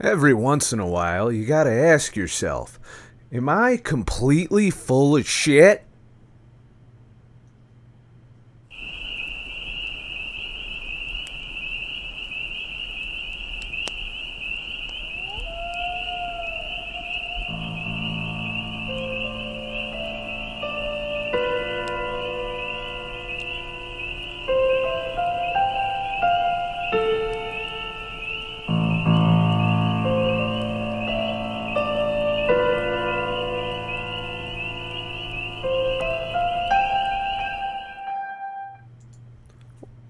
Every once in a while, you gotta ask yourself, am I completely full of shit?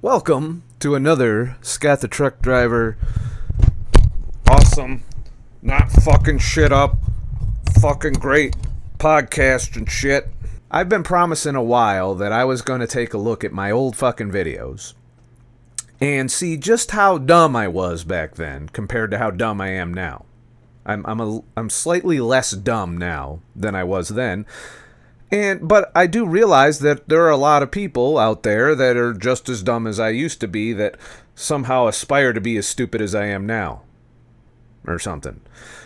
Welcome to another Scott the Truck Driver awesome, not fucking shit up, fucking great podcast and shit. I've been promising a while that I was going to take a look at my old fucking videos and see just how dumb I was back then compared to how dumb I am now. I'm slightly less dumb now than I was then. But I do realize that there are a lot of people out there that are just as dumb as I used to be that somehow aspire to be as stupid as I am now. Or something.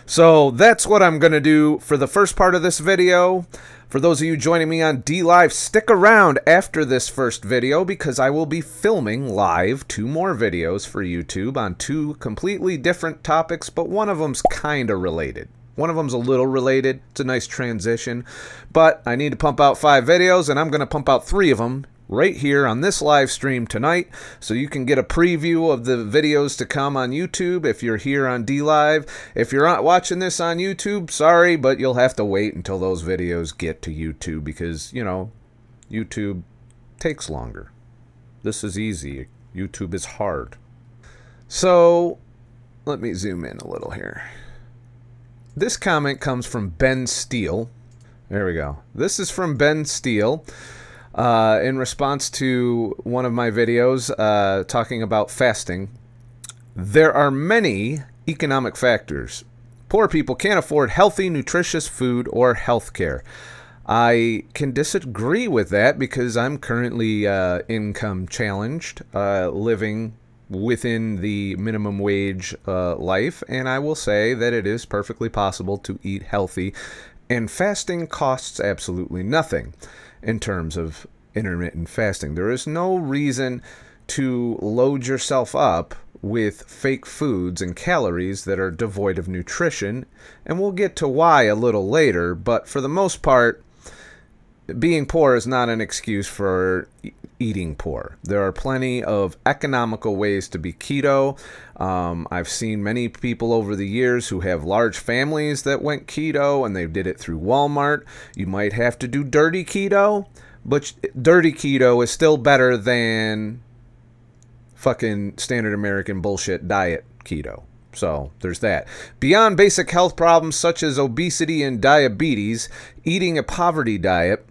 So that's what I'm going to do for the first part of this video. For those of you joining me on DLive, stick around after this first video because I will be filming live 2 more videos for YouTube on 2 completely different topics, but one of them's kind of related. One of them's a little related. It's a nice transition. But I need to pump out 5 videos, and I'm going to pump out 3 of them right here on this live stream tonight. So you can get a preview of the videos to come on YouTube if you're here on DLive. If you're not watching this on YouTube, sorry, but you'll have to wait until those videos get to YouTube because, you know, YouTube takes longer. This is easy. YouTube is hard. So let me zoom in a little here. This comment comes from Ben Steele. There we go. This is from Ben Steele in response to one of my videos talking about fasting. There are many economic factors. Poor people can't afford healthy, nutritious food or health care. I can disagree with that because I'm currently income challenged, living within the minimum wage life, and I will say that it is perfectly possible to eat healthy, and fasting costs absolutely nothing in terms of intermittent fasting. There is no reason to load yourself up with fake foods and calories that are devoid of nutrition, and we'll get to why a little later, but for the most part, being poor is not an excuse for eating poor. There are plenty of economical ways to be keto. I've seen many people over the years who have large families that went keto and they did it through Walmart. You might have to do dirty keto, but dirty keto is still better than fucking standard American bullshit diet keto. So there's that. Beyond basic health problems such as obesity and diabetes, eating a poverty diet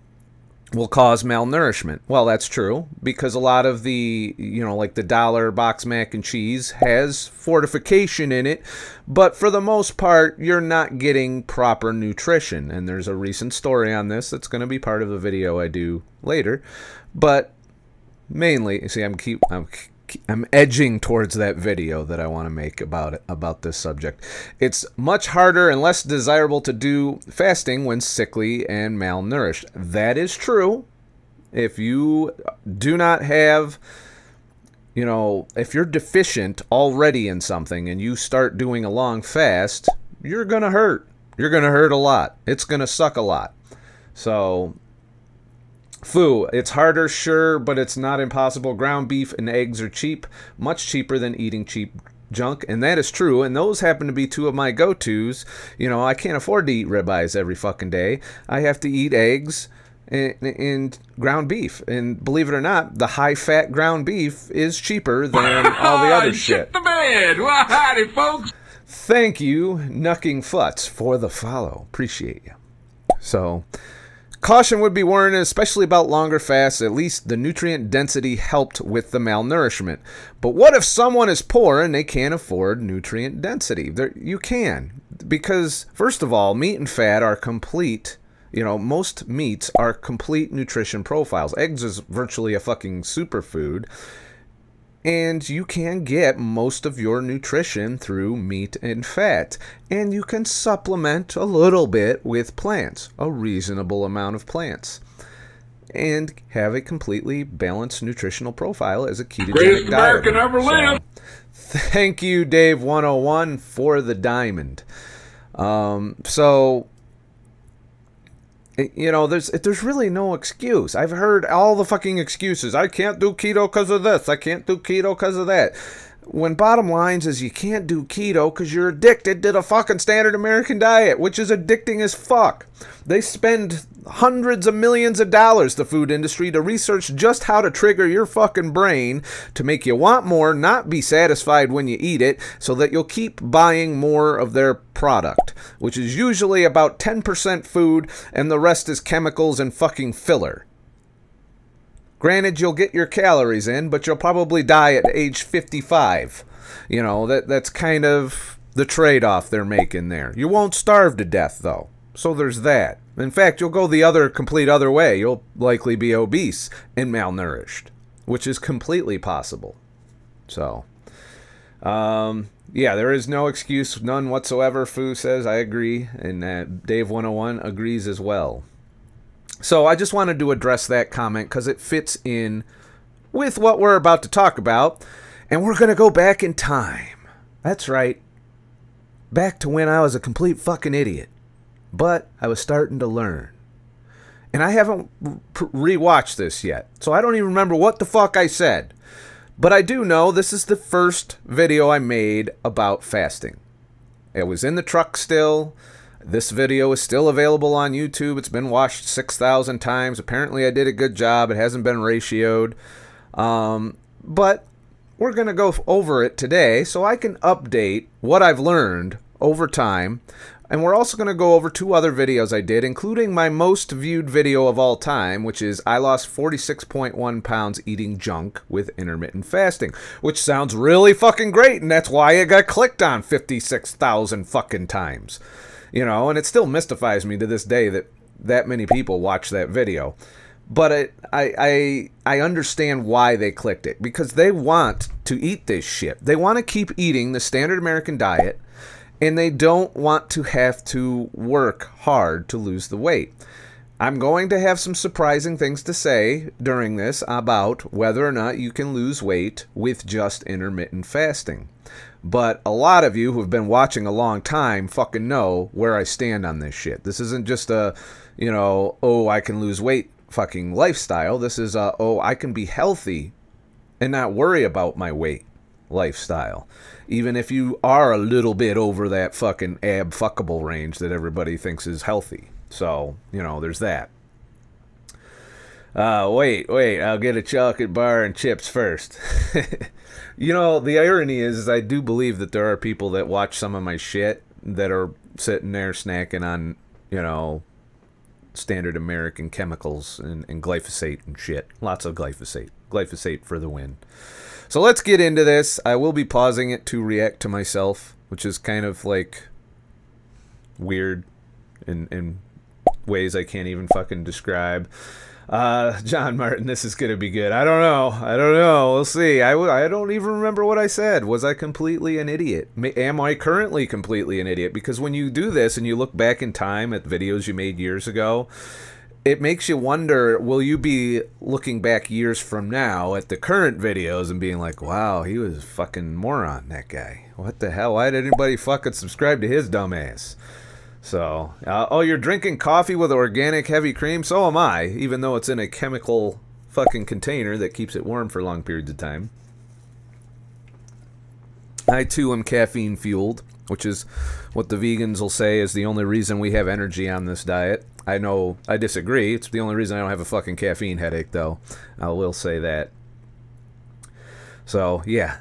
will cause malnourishment. Well, that's true because a lot of the, you know, like the dollar box mac and cheese has fortification in it, but for the most part, you're not getting proper nutrition. And there's a recent story on this that's going to be part of the video I do later, but mainly, see, I'm edging towards that video that I want to make about this subject. It's much harder and less desirable to do fasting when sickly and malnourished. That is true. If you do not have, you know, if you're deficient already in something and you start doing a long fast, you're going to hurt. You're going to hurt a lot. It's going to suck a lot. So foo, it's harder, sure, but it's not impossible. Ground beef and eggs are cheap, much cheaper than eating cheap junk, and that is true, and those happen to be 2 of my go-tos. You know, I can't afford to eat ribeyes every fucking day. I have to eat eggs and ground beef, and believe it or not, the high-fat ground beef is cheaper than all the other shit. Shit the bed! Well, howdy, folks! Thank you, Knucking Futz, for the follow. Appreciate you. So caution would be warranted, especially about longer fasts. At least the nutrient density helped with the malnourishment. But what if someone is poor and they can't afford nutrient density? You can. Because, first of all, meat and fat are complete. You know, most meats are complete nutrition profiles. Eggs is virtually a fucking superfood. And you can get most of your nutrition through meat and fat. And you can supplement a little bit with plants, a reasonable amount of plants, and have a completely balanced nutritional profile as a ketogenic diet. So, thank you, Dave 101, for the diamond. You know, there's really no excuse. I've heard all the fucking excuses. I can't do keto because of this. I can't do keto because of that. When bottom lines is you can't do keto because you're addicted to the fucking standard American diet, which is addicting as fuck. They spend hundreds of millions of dollars, the food industry, to research just how to trigger your fucking brain to make you want more, not be satisfied when you eat it, so that you'll keep buying more of their product, which is usually about 10% food and the rest is chemicals and fucking filler. Granted, you'll get your calories in, but you'll probably die at age 55. You know, that's kind of the trade-off they're making there. You won't starve to death, though. So there's that. In fact, you'll go the complete other way. You'll likely be obese and malnourished, which is completely possible. So, yeah, there is no excuse, none whatsoever, Foo says. I agree, and Dave 101 agrees as well. So I just wanted to address that comment because it fits in with what we're about to talk about. And we're going to go back in time. That's right. Back to when I was a complete fucking idiot. But I was starting to learn. And I haven't rewatched this yet. So I don't even remember what the fuck I said. But I do know this is the first video I made about fasting. It was in the truck still. This video is still available on YouTube. It's been watched 6,000 times. Apparently, I did a good job. It hasn't been ratioed. But we're going to go over it today so I can update what I've learned over time. And we're also going to go over two other videos I did, including my most viewed video of all time, which is I lost 46.1 pounds eating junk with intermittent fasting, which sounds really fucking great. And that's why it got clicked on 56,000 fucking times. You know, and it still mystifies me to this day that that many people watch that video. But I understand why they clicked it, because they want to eat this shit. They want to keep eating the standard American diet, and they don't want to have to work hard to lose the weight. I'm going to have some surprising things to say during this about whether or not you can lose weight with just intermittent fasting. But a lot of you who have been watching a long time fucking know where I stand on this shit. This isn't just a, you know, oh, I can lose weight fucking lifestyle. This is a, oh, I can be healthy and not worry about my weight lifestyle. Even if you are a little bit over that fucking ab-fuckable range that everybody thinks is healthy. So, you know, there's that. Wait, I'll get a chocolate bar and chips first. You know, the irony is I do believe that there are people that watch some of my shit that are sitting there snacking on, you know, standard American chemicals and glyphosate and shit. Lots of glyphosate. Glyphosate for the win. So let's get into this. I will be pausing it to react to myself, which is kind of like weird in ways I can't even fucking describe. John Martin, this is going to be good. I don't know. We'll see. I don't even remember what I said. Was I completely an idiot? Am I currently completely an idiot? Because when you do this and you look back in time at videos you made years ago, it makes you wonder, will you be looking back years from now at the current videos and being like, wow, he was a fucking moron, that guy. What the hell? Why did anybody fucking subscribe to his dumb ass? So, oh, you're drinking coffee with organic heavy cream? So am I, even though it's in a chemical fucking container that keeps it warm for long periods of time. I, too, am caffeine-fueled, which is what the vegans will say is the only reason we have energy on this diet. I know I disagree. It's the only reason I don't have a fucking caffeine headache, though. I will say that. So, yeah.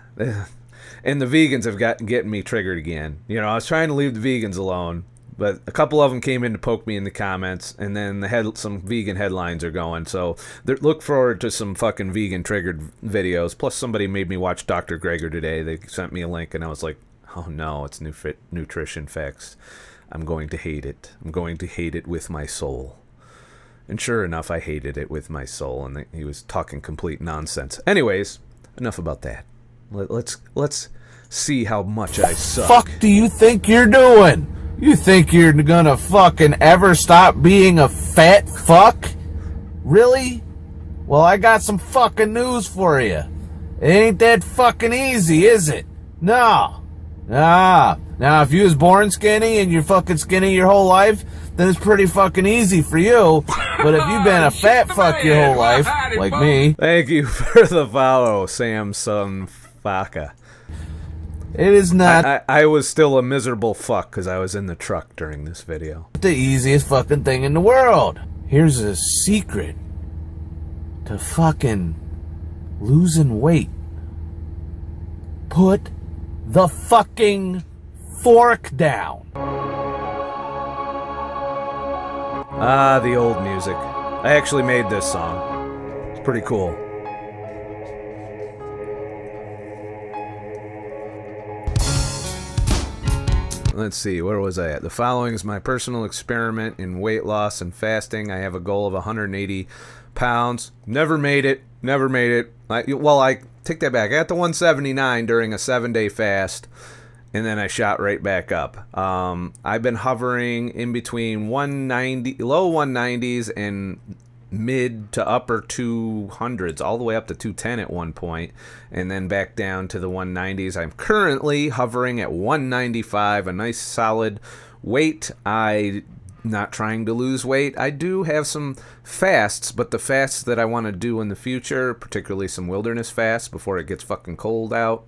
And the vegans have getting me triggered again. You know, I was trying to leave the vegans alone. But a couple of them came in to poke me in the comments, and then some vegan headlines are going. So look forward to some fucking vegan-triggered videos. Plus, somebody made me watch Dr. Greger today. They sent me a link, and I was like, oh, no, it's Nutrition Facts. I'm going to hate it. I'm going to hate it with my soul. And sure enough, I hated it with my soul, and he was talking complete nonsense. Anyways, enough about that. Let's see how much I suck. What the fuck do you think you're doing? You think you're gonna fucking ever stop being a fat fuck? Really? Well, I got some fucking news for you. It ain't that fucking easy, is it? No. Ah. Now, if you was born skinny and you're fucking skinny your whole life, then it's pretty fucking easy for you. But if you've been a fat fuck your whole life, like me... Thank you for the follow, Samson Faka. It is not... I was still a miserable fuck because I was in the truck during this video. The easiest fucking thing in the world. Here's a secret to fucking losing weight. Put the fucking fork down. Ah, the old music. I actually made this song. It's pretty cool. Let's see, where was I at? The following is my personal experiment in weight loss and fasting. I have a goal of 180 pounds. Never made it. Never made it. I take that back. I got to 179 during a 7-day fast, and then I shot right back up. I've been hovering in between 190, low 190s and mid to upper 200s, all the way up to 210 at one point, and then back down to the 190s. I'm currently hovering at 195, a nice solid weight. I'm not trying to lose weight. I do have some fasts, but the fasts that I want to do in the future, particularly some wilderness fasts before it gets fucking cold out,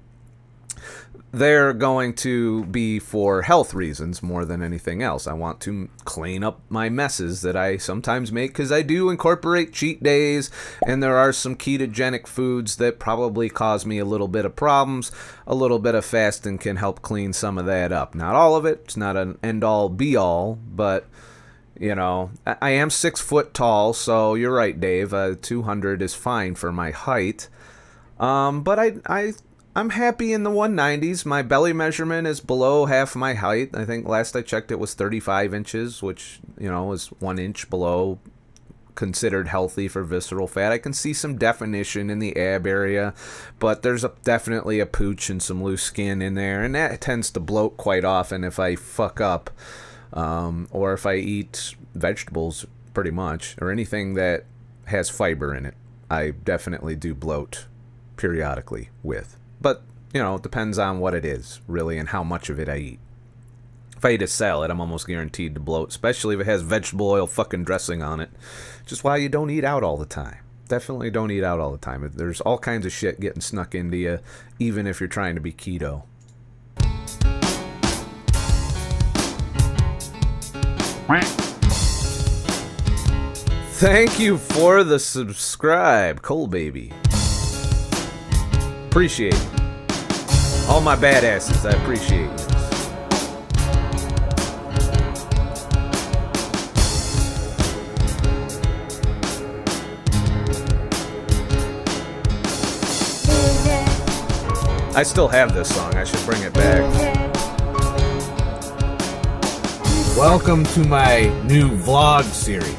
they're going to be for health reasons more than anything else. I want to clean up my messes that I sometimes make because I do incorporate cheat days, and there are some ketogenic foods that probably cause me a little bit of problems. A little bit of fasting can help clean some of that up. Not all of it. It's not an end-all, be-all, but... You know, I am 6 foot tall, so you're right, Dave. 200 is fine for my height. But I'm happy in the 190s. My belly measurement is below half my height. I think last I checked it was 35 inches, which, you know, is 1 inch below considered healthy for visceral fat. I can see some definition in the ab area, but there's definitely a pooch and some loose skin in there, and that tends to bloat quite often if I fuck up. Or if I eat vegetables, pretty much, or anything that has fiber in it, I definitely do bloat periodically with. But, you know, it depends on what it is, really, and how much of it I eat. If I eat a salad, I'm almost guaranteed to bloat, especially if it has vegetable oil fucking dressing on it. Just why you don't eat out all the time. Definitely don't eat out all the time. There's all kinds of shit getting snuck into you, even if you're trying to be keto. Thank you for the subscribe, Cole Baby. Appreciate it. All my badasses, I appreciate you. I still have this song, I should bring it back. Welcome to my new vlog series.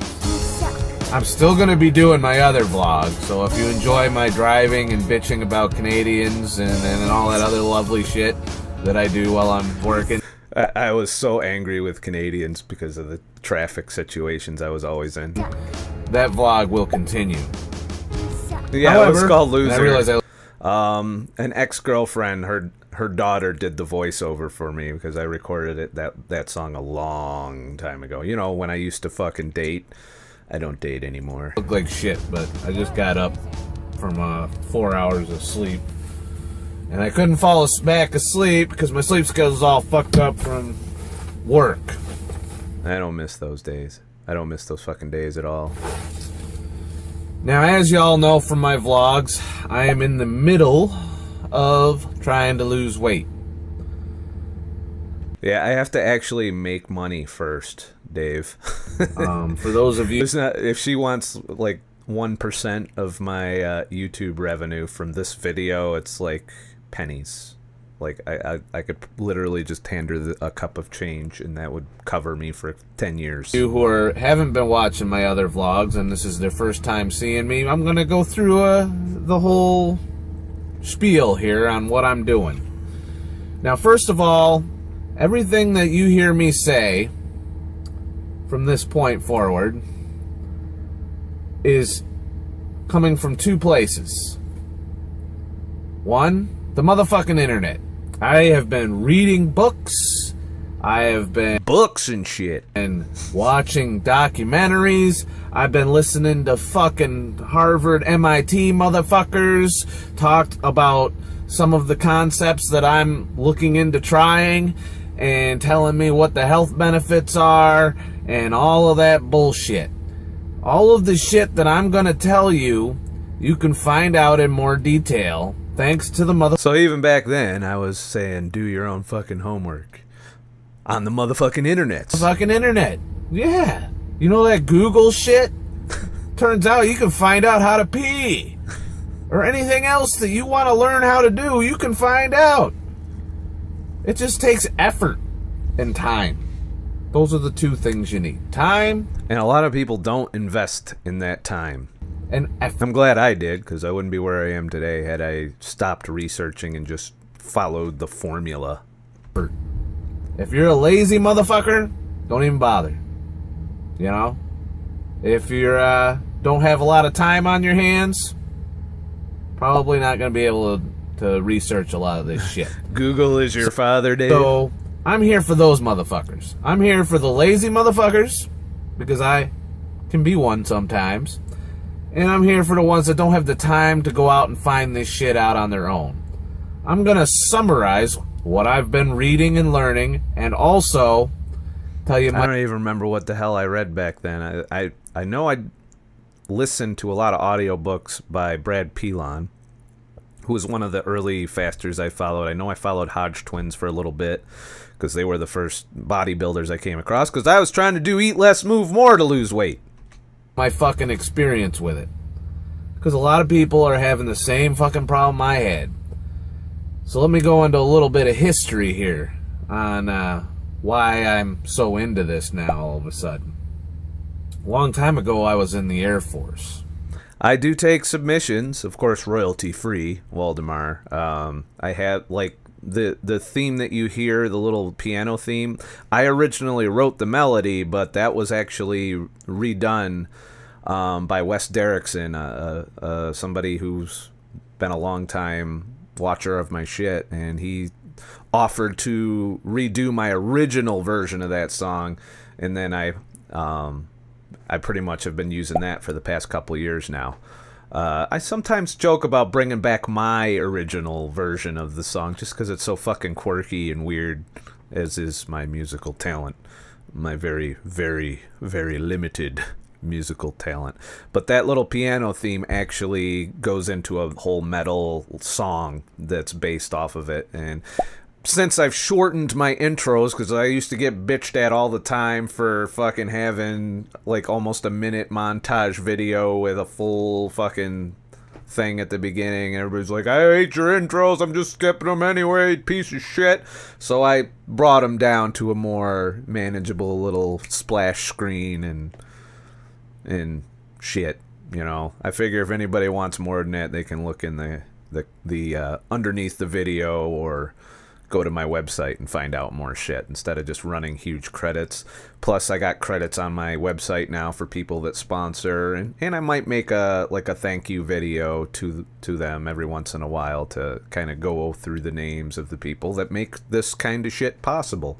I'm still going to be doing my other vlog, so if you enjoy my driving and bitching about Canadians and all that other lovely shit that I do while I'm working. I was so angry with Canadians because of the traffic situations I was always in. That vlog will continue. Yeah, however, it was called Loser. I realized an ex-girlfriend, her daughter did the voiceover for me because I recorded it that song a long time ago. You know, when I used to fucking date. I don't date anymore. Look like shit, but I just got up from 4 hours of sleep, and I couldn't fall back asleep because my sleep schedule's all fucked up from work. I don't miss those days. I don't miss those fucking days at all. Now, as y'all know from my vlogs, I am in the middle of trying to lose weight. Yeah, I have to actually make money first, Dave. For those of you... if she wants, like, 1% of my YouTube revenue from this video, it's, like, pennies. Like, I could literally just hand her a cup of change, and that would cover me for 10 years. You who haven't been watching my other vlogs, and this is their first time seeing me, I'm going to go through the whole... spiel here on what I'm doing. Now, first of all, everything that you hear me say from this point forward is coming from two places. One, the motherfucking internet. I have been reading books. I have been books and shit and watching documentaries. I've been listening to fucking Harvard, MIT motherfuckers talked about some of the concepts that I'm looking into trying and telling me what the health benefits are and all of that bullshit. All of the shit that I'm gonna tell you, you can find out in more detail thanks to the mother. So even back then, I was saying, do your own fucking homework. On the motherfucking internet. Fucking internet. Yeah. You know that Google shit? Turns out you can find out how to pee. Or anything else that you want to learn how to do, you can find out. It just takes effort and time. Those are the two things you need. Time. And a lot of people don't invest in that time. And effort. I'm glad I did, because I wouldn't be where I am today had I stopped researching and just followed the formula. If you're a lazy motherfucker, don't even bother. You know? If you don't have a lot of time on your hands, probably not going to be able to research a lot of this shit. Google is your father, Dave. So, I'm here for those motherfuckers. I'm here for the lazy motherfuckers, because I can be one sometimes. And I'm here for the ones that don't have the time to go out and find this shit out on their own. I'm going to summarize what I've been reading and learning, and also tell you my... I don't even remember what the hell I read back then. I know I listened to a lot of audiobooks by Brad Pilon, who was one of the early fasters I followed. I know I followed Hodge Twins for a little bit, because they were the first bodybuilders I came across, because I was trying to do eat less, move more to lose weight. My fucking experience with it. Because a lot of people are having the same fucking problem I had. So let me go into a little bit of history here on why I'm so into this now all of a sudden. A long time ago, I was in the Air Force. I do take submissions, of course, royalty-free, Waldemar. I have, like, the theme that you hear, the little piano theme. I originally wrote the melody, but that was actually redone by Wes Derrickson, somebody who's been a long time watcher of my shit, and he offered to redo my original version of that song, and then I pretty much have been using that for the past couple years now. I sometimes joke about bringing back my original version of the song just because it's so fucking quirky and weird, as is my musical talent, my very, very, very limited musical talent. But that little piano theme actually goes into a whole metal song that's based off of it. And since I've shortened my intros, because I used to get bitched at all the time for fucking having like almost a minute montage video with a full fucking thing at the beginning, and everybody's like, I hate your intros, I'm just skipping them anyway, piece of shit. So I brought them down to a more manageable little splash screen and shit, you know. I figure if anybody wants more than that, they can look in the underneath the video or go to my website and find out more shit instead of just running huge credits. Plus, I got credits on my website now for people that sponsor, and I might make a thank you video to them every once in a while to kind of go through the names of the people that make this kind of shit possible.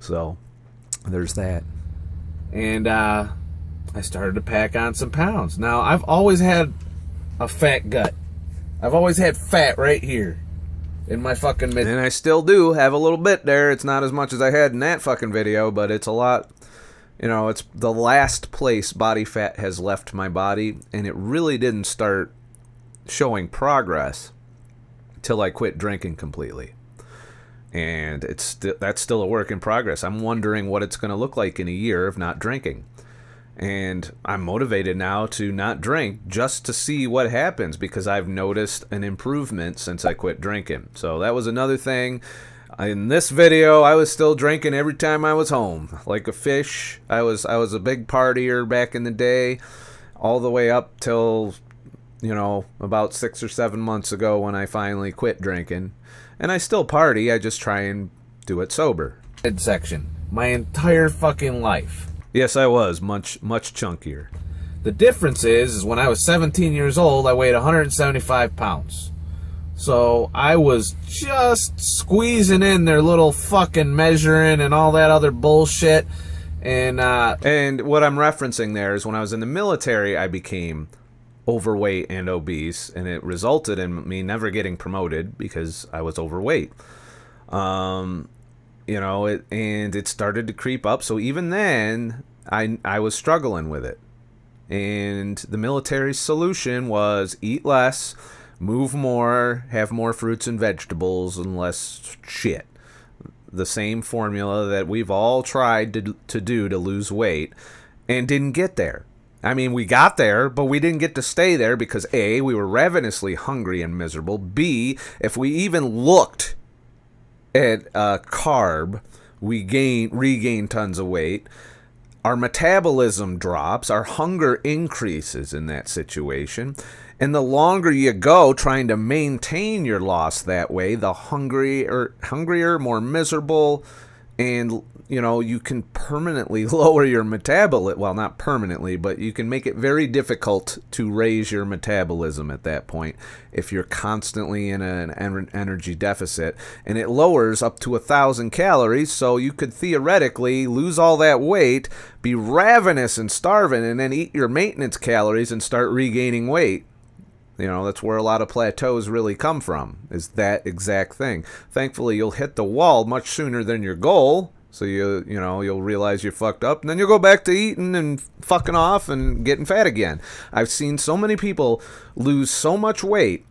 So there's that. And I started to pack on some pounds. Now, I've always had a fat gut. I've always had fat right here in my fucking mid. And I still do have a little bit there. It's not as much as I had in that fucking video, but it's a lot. You know, it's the last place body fat has left my body, and it really didn't start showing progress till I quit drinking completely. And that's still a work in progress. I'm wondering what it's going to look like in a year of not drinking. And I'm motivated now to not drink just to see what happens, because I've noticed an improvement since I quit drinking. So that was another thing. In this video, I was still drinking every time I was home, like a fish. I was a big partier back in the day, all the way up till you know, about 6 or 7 months ago when I finally quit drinking. And I still party, I just try and do it sober. Midsection, my entire fucking life. Yes, I was much chunkier. The difference is when I was 17 years old, I weighed 175 pounds. So I was just squeezing in their little fucking measuring and all that other bullshit. And what I'm referencing there is when I was in the military, I became overweight and obese, and it resulted in me never getting promoted because I was overweight. You know, it started to creep up. So even then, I was struggling with it. And the military's solution was eat less, move more, have more fruits and vegetables, and less shit. The same formula that we've all tried to do to lose weight and didn't get there. I mean, we got there, but we didn't get to stay there because A, we were ravenously hungry and miserable. B, if we even looked at a carb, we regain tons of weight. Our metabolism drops, our hunger increases in that situation, and the longer you go trying to maintain your loss that way, the hungrier, more miserable, and you know, you can permanently lower your metabolism. Well, not permanently, but you can make it very difficult to raise your metabolism at that point if you're constantly in an energy deficit. And it lowers up to 1,000 calories, so you could theoretically lose all that weight, be ravenous and starving, and then eat your maintenance calories and start regaining weight. You know, that's where a lot of plateaus really come from, is that exact thing. Thankfully, you'll hit the wall much sooner than your goal. So you know, you'll realize you fucked up, and then you'll go back to eating and fucking off and getting fat again. I've seen so many people lose so much weight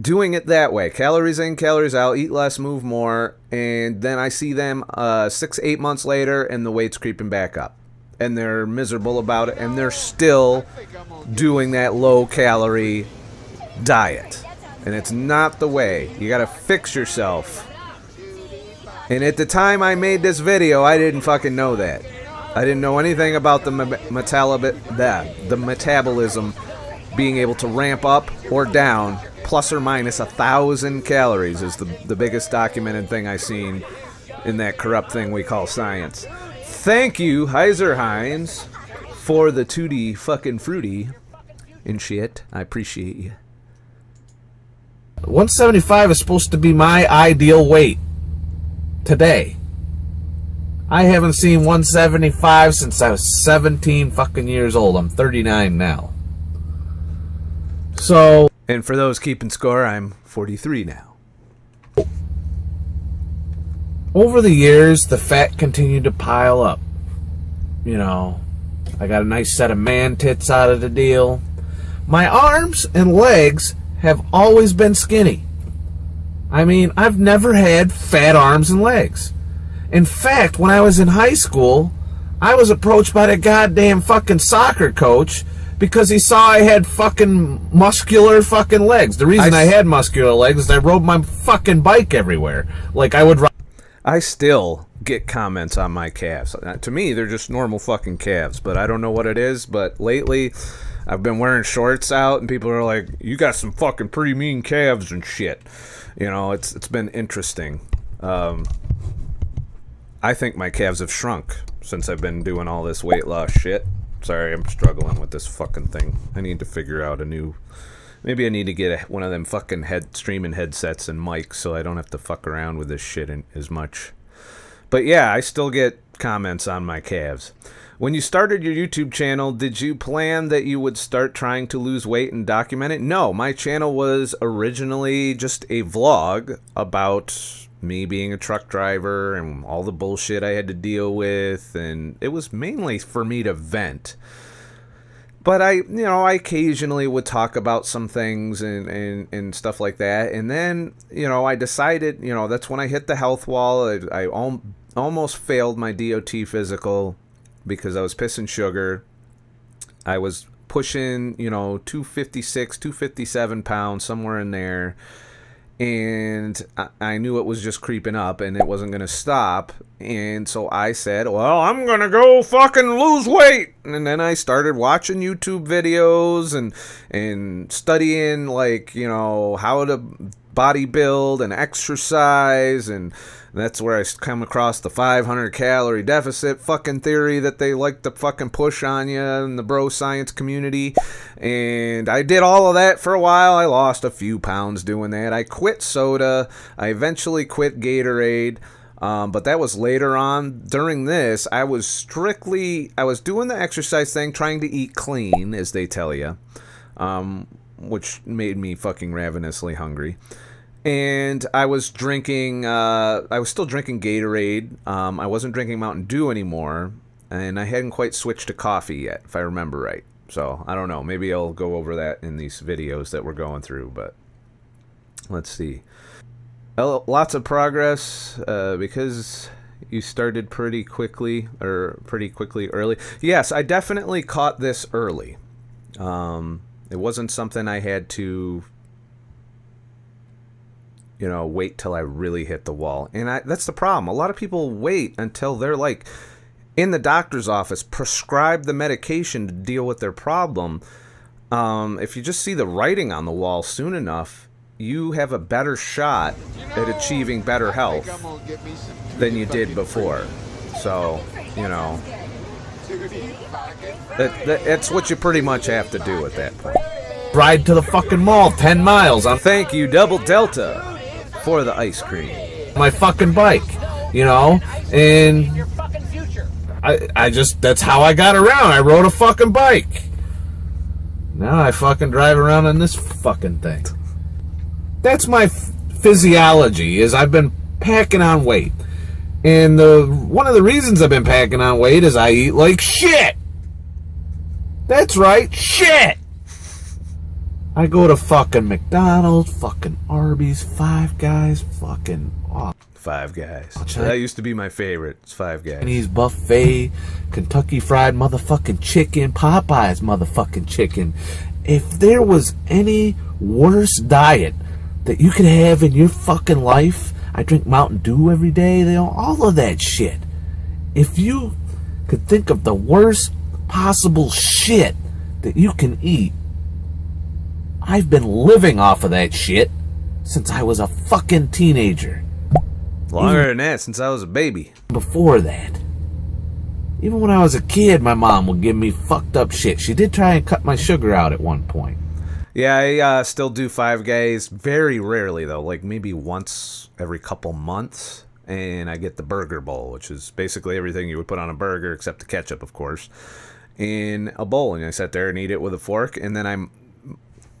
doing it that way. Calories in, calories out, eat less, move more, and then I see them 6, 8 months later and the weight's creeping back up. And they're miserable about it, and they're still doing that low-calorie diet. And it's not the way. You gotta fix yourself. And at the time I made this video, I didn't fucking know that. I didn't know anything about the metabolism being able to ramp up or down plus or minus 1,000 calories is the biggest documented thing I've seen in that corrupt thing we call science. Thank you, Heiser Heinz, for the tutti fucking fruity and shit. I appreciate you. 175 is supposed to be my ideal weight. Today, I haven't seen 175 since I was 17 fucking years old. I'm 39 now. So, and for those keeping score, I'm 43 now. Over the years, the fat continued to pile up. You know, I got a nice set of man tits out of the deal. My arms and legs have always been skinny. I mean, I've never had fat arms and legs. In fact, when I was in high school, I was approached by the goddamn fucking soccer coach because he saw I had fucking muscular fucking legs. The reason I had muscular legs is I rode my fucking bike everywhere. Like, I would ride. I still get comments on my calves. To me, they're just normal fucking calves, but I don't know what it is, but lately I've been wearing shorts out, and people are like, you got some fucking pretty mean calves and shit. You know, it's been interesting. I think my calves have shrunk since I've been doing all this weight loss shit. Sorry, I'm struggling with this fucking thing. I need to figure out a new... Maybe I need to get one of them fucking streaming headsets and mics so I don't have to fuck around with this shit as much. But yeah, I still get comments on my calves. When you started your YouTube channel, did you plan that you would start trying to lose weight and document it? No, my channel was originally just a vlog about me being a truck driver and all the bullshit I had to deal with, and it was mainly for me to vent. But I, you know, I occasionally would talk about some things and stuff like that, and then, you know, I decided, you know, that's when I hit the health wall. I almost failed my DOT physical because I was pissing sugar. I was pushing, you know, 256, 257 pounds, somewhere in there. And I knew it was just creeping up and it wasn't going to stop. And so I said, well, I'm going to go fucking lose weight. And then I started watching YouTube videos and studying, like, you know, how to body build and exercise. And that's where I come across the 500 calorie deficit fucking theory that they like to fucking push on you in the bro science community. And I did all of that for a while. I lost a few pounds doing that. I quit soda. I eventually quit Gatorade. But that was later on. During this, I was doing the exercise thing, trying to eat clean, as they tell you, which made me fucking ravenously hungry. And I was drinking, I was still drinking Gatorade. I wasn't drinking Mountain Dew anymore, and I hadn't quite switched to coffee yet, if I remember right. So, I don't know, maybe I'll go over that in these videos that we're going through, but let's see. Lots of progress, because you started pretty quickly early. Yes, I definitely caught this early. It wasn't something I had to, you know, wait till I really hit the wall. And that's the problem. A lot of people wait until they're, like, in the doctor's office, prescribe the medication to deal with their problem. If you just see the writing on the wall soon enough, you have a better shot at achieving better health than you did before. So, you know, that's what you pretty much have to do at that point. Ride to the fucking mall 10 miles. Thank you, Double Delta, for the ice cream. My fucking bike, you know, and I just, that's how I got around. I rode a fucking bike. Now I fucking drive around on this fucking thing. That's my physiology, is I've been packing on weight. And one of the reasons I've been packing on weight is I eat like shit. That's right, shit. I go to fucking McDonald's, fucking Arby's, Five Guys, fucking... Oh. Five Guys. That used to be my favorite. It's Five Guys. Chinese buffet, Kentucky Fried motherfucking chicken, Popeye's motherfucking chicken. If there was any worse diet that you could have in your fucking life, I drink Mountain Dew every day, they all of that shit. If you could think of the worst possible shit that you can eat, I've been living off of that shit since I was a fucking teenager. Longer than that, since I was a baby. Before that. Even when I was a kid, my mom would give me fucked up shit. She did try and cut my sugar out at one point. Yeah, I still do Five Guys. Very rarely, though. Like, maybe once every couple months. And I get the burger bowl, which is basically everything you would put on a burger except the ketchup, of course, in a bowl. And I sit there and eat it with a fork. And then I'm...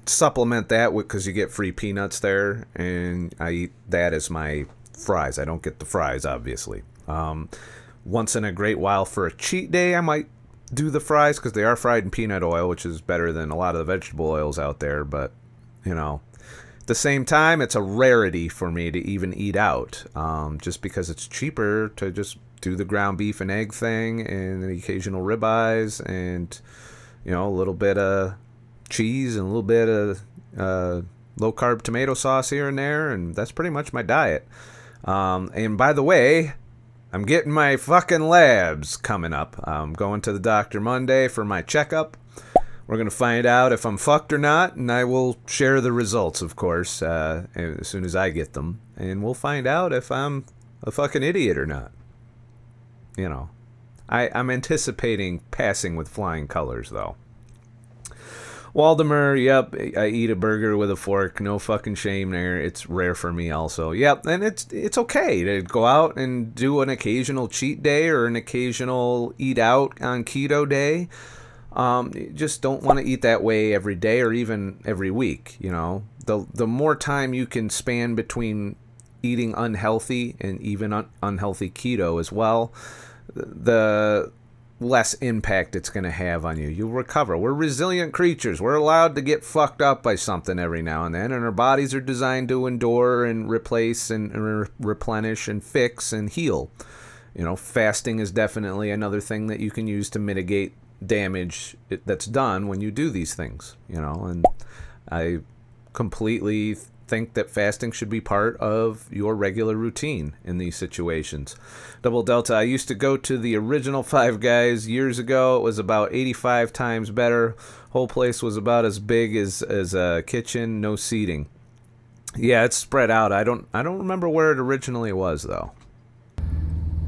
supplement that with, because you get free peanuts there, and I eat that as my fries. I don't get the fries, obviously. Once in a great while for a cheat day, I might do the fries, because they are fried in peanut oil, which is better than a lot of the vegetable oils out there. But, you know, at the same time, it's a rarity for me to even eat out, just because it's cheaper to just do the ground beef and egg thing and the occasional ribeyes and, you know, a little bit of cheese and a little bit of low-carb tomato sauce here and there, and that's pretty much my diet. And by the way, I'm getting my fucking labs coming up. I'm going to the doctor Monday for my checkup. We're going to find out if I'm fucked or not, and I will share the results, of course, as soon as I get them. And we'll find out if I'm a fucking idiot or not. You know, I'm anticipating passing with flying colors, though. Waldemar, yep, I eat a burger with a fork. No fucking shame there. It's rare for me also. Yep, and it's okay to go out and do an occasional cheat day or an occasional eat out on keto day. You just don't want to eat that way every day or even every week, you know. The more time you can span between eating unhealthy and even unhealthy keto as well, the less impact it's going to have on you. You'll recover. We're resilient creatures. We're allowed to get fucked up by something every now and then, and our bodies are designed to endure and replace and replenish and fix and heal. You know, fasting is definitely another thing that you can use to mitigate damage that's done when you do these things, you know, and I completely think that fasting should be part of your regular routine in these situations. Double Delta, I used to go to the original Five Guys years ago. It was about 85 times better. Whole place was about as big as a kitchen, no seating. Yeah, it's spread out. I don't remember where it originally was though.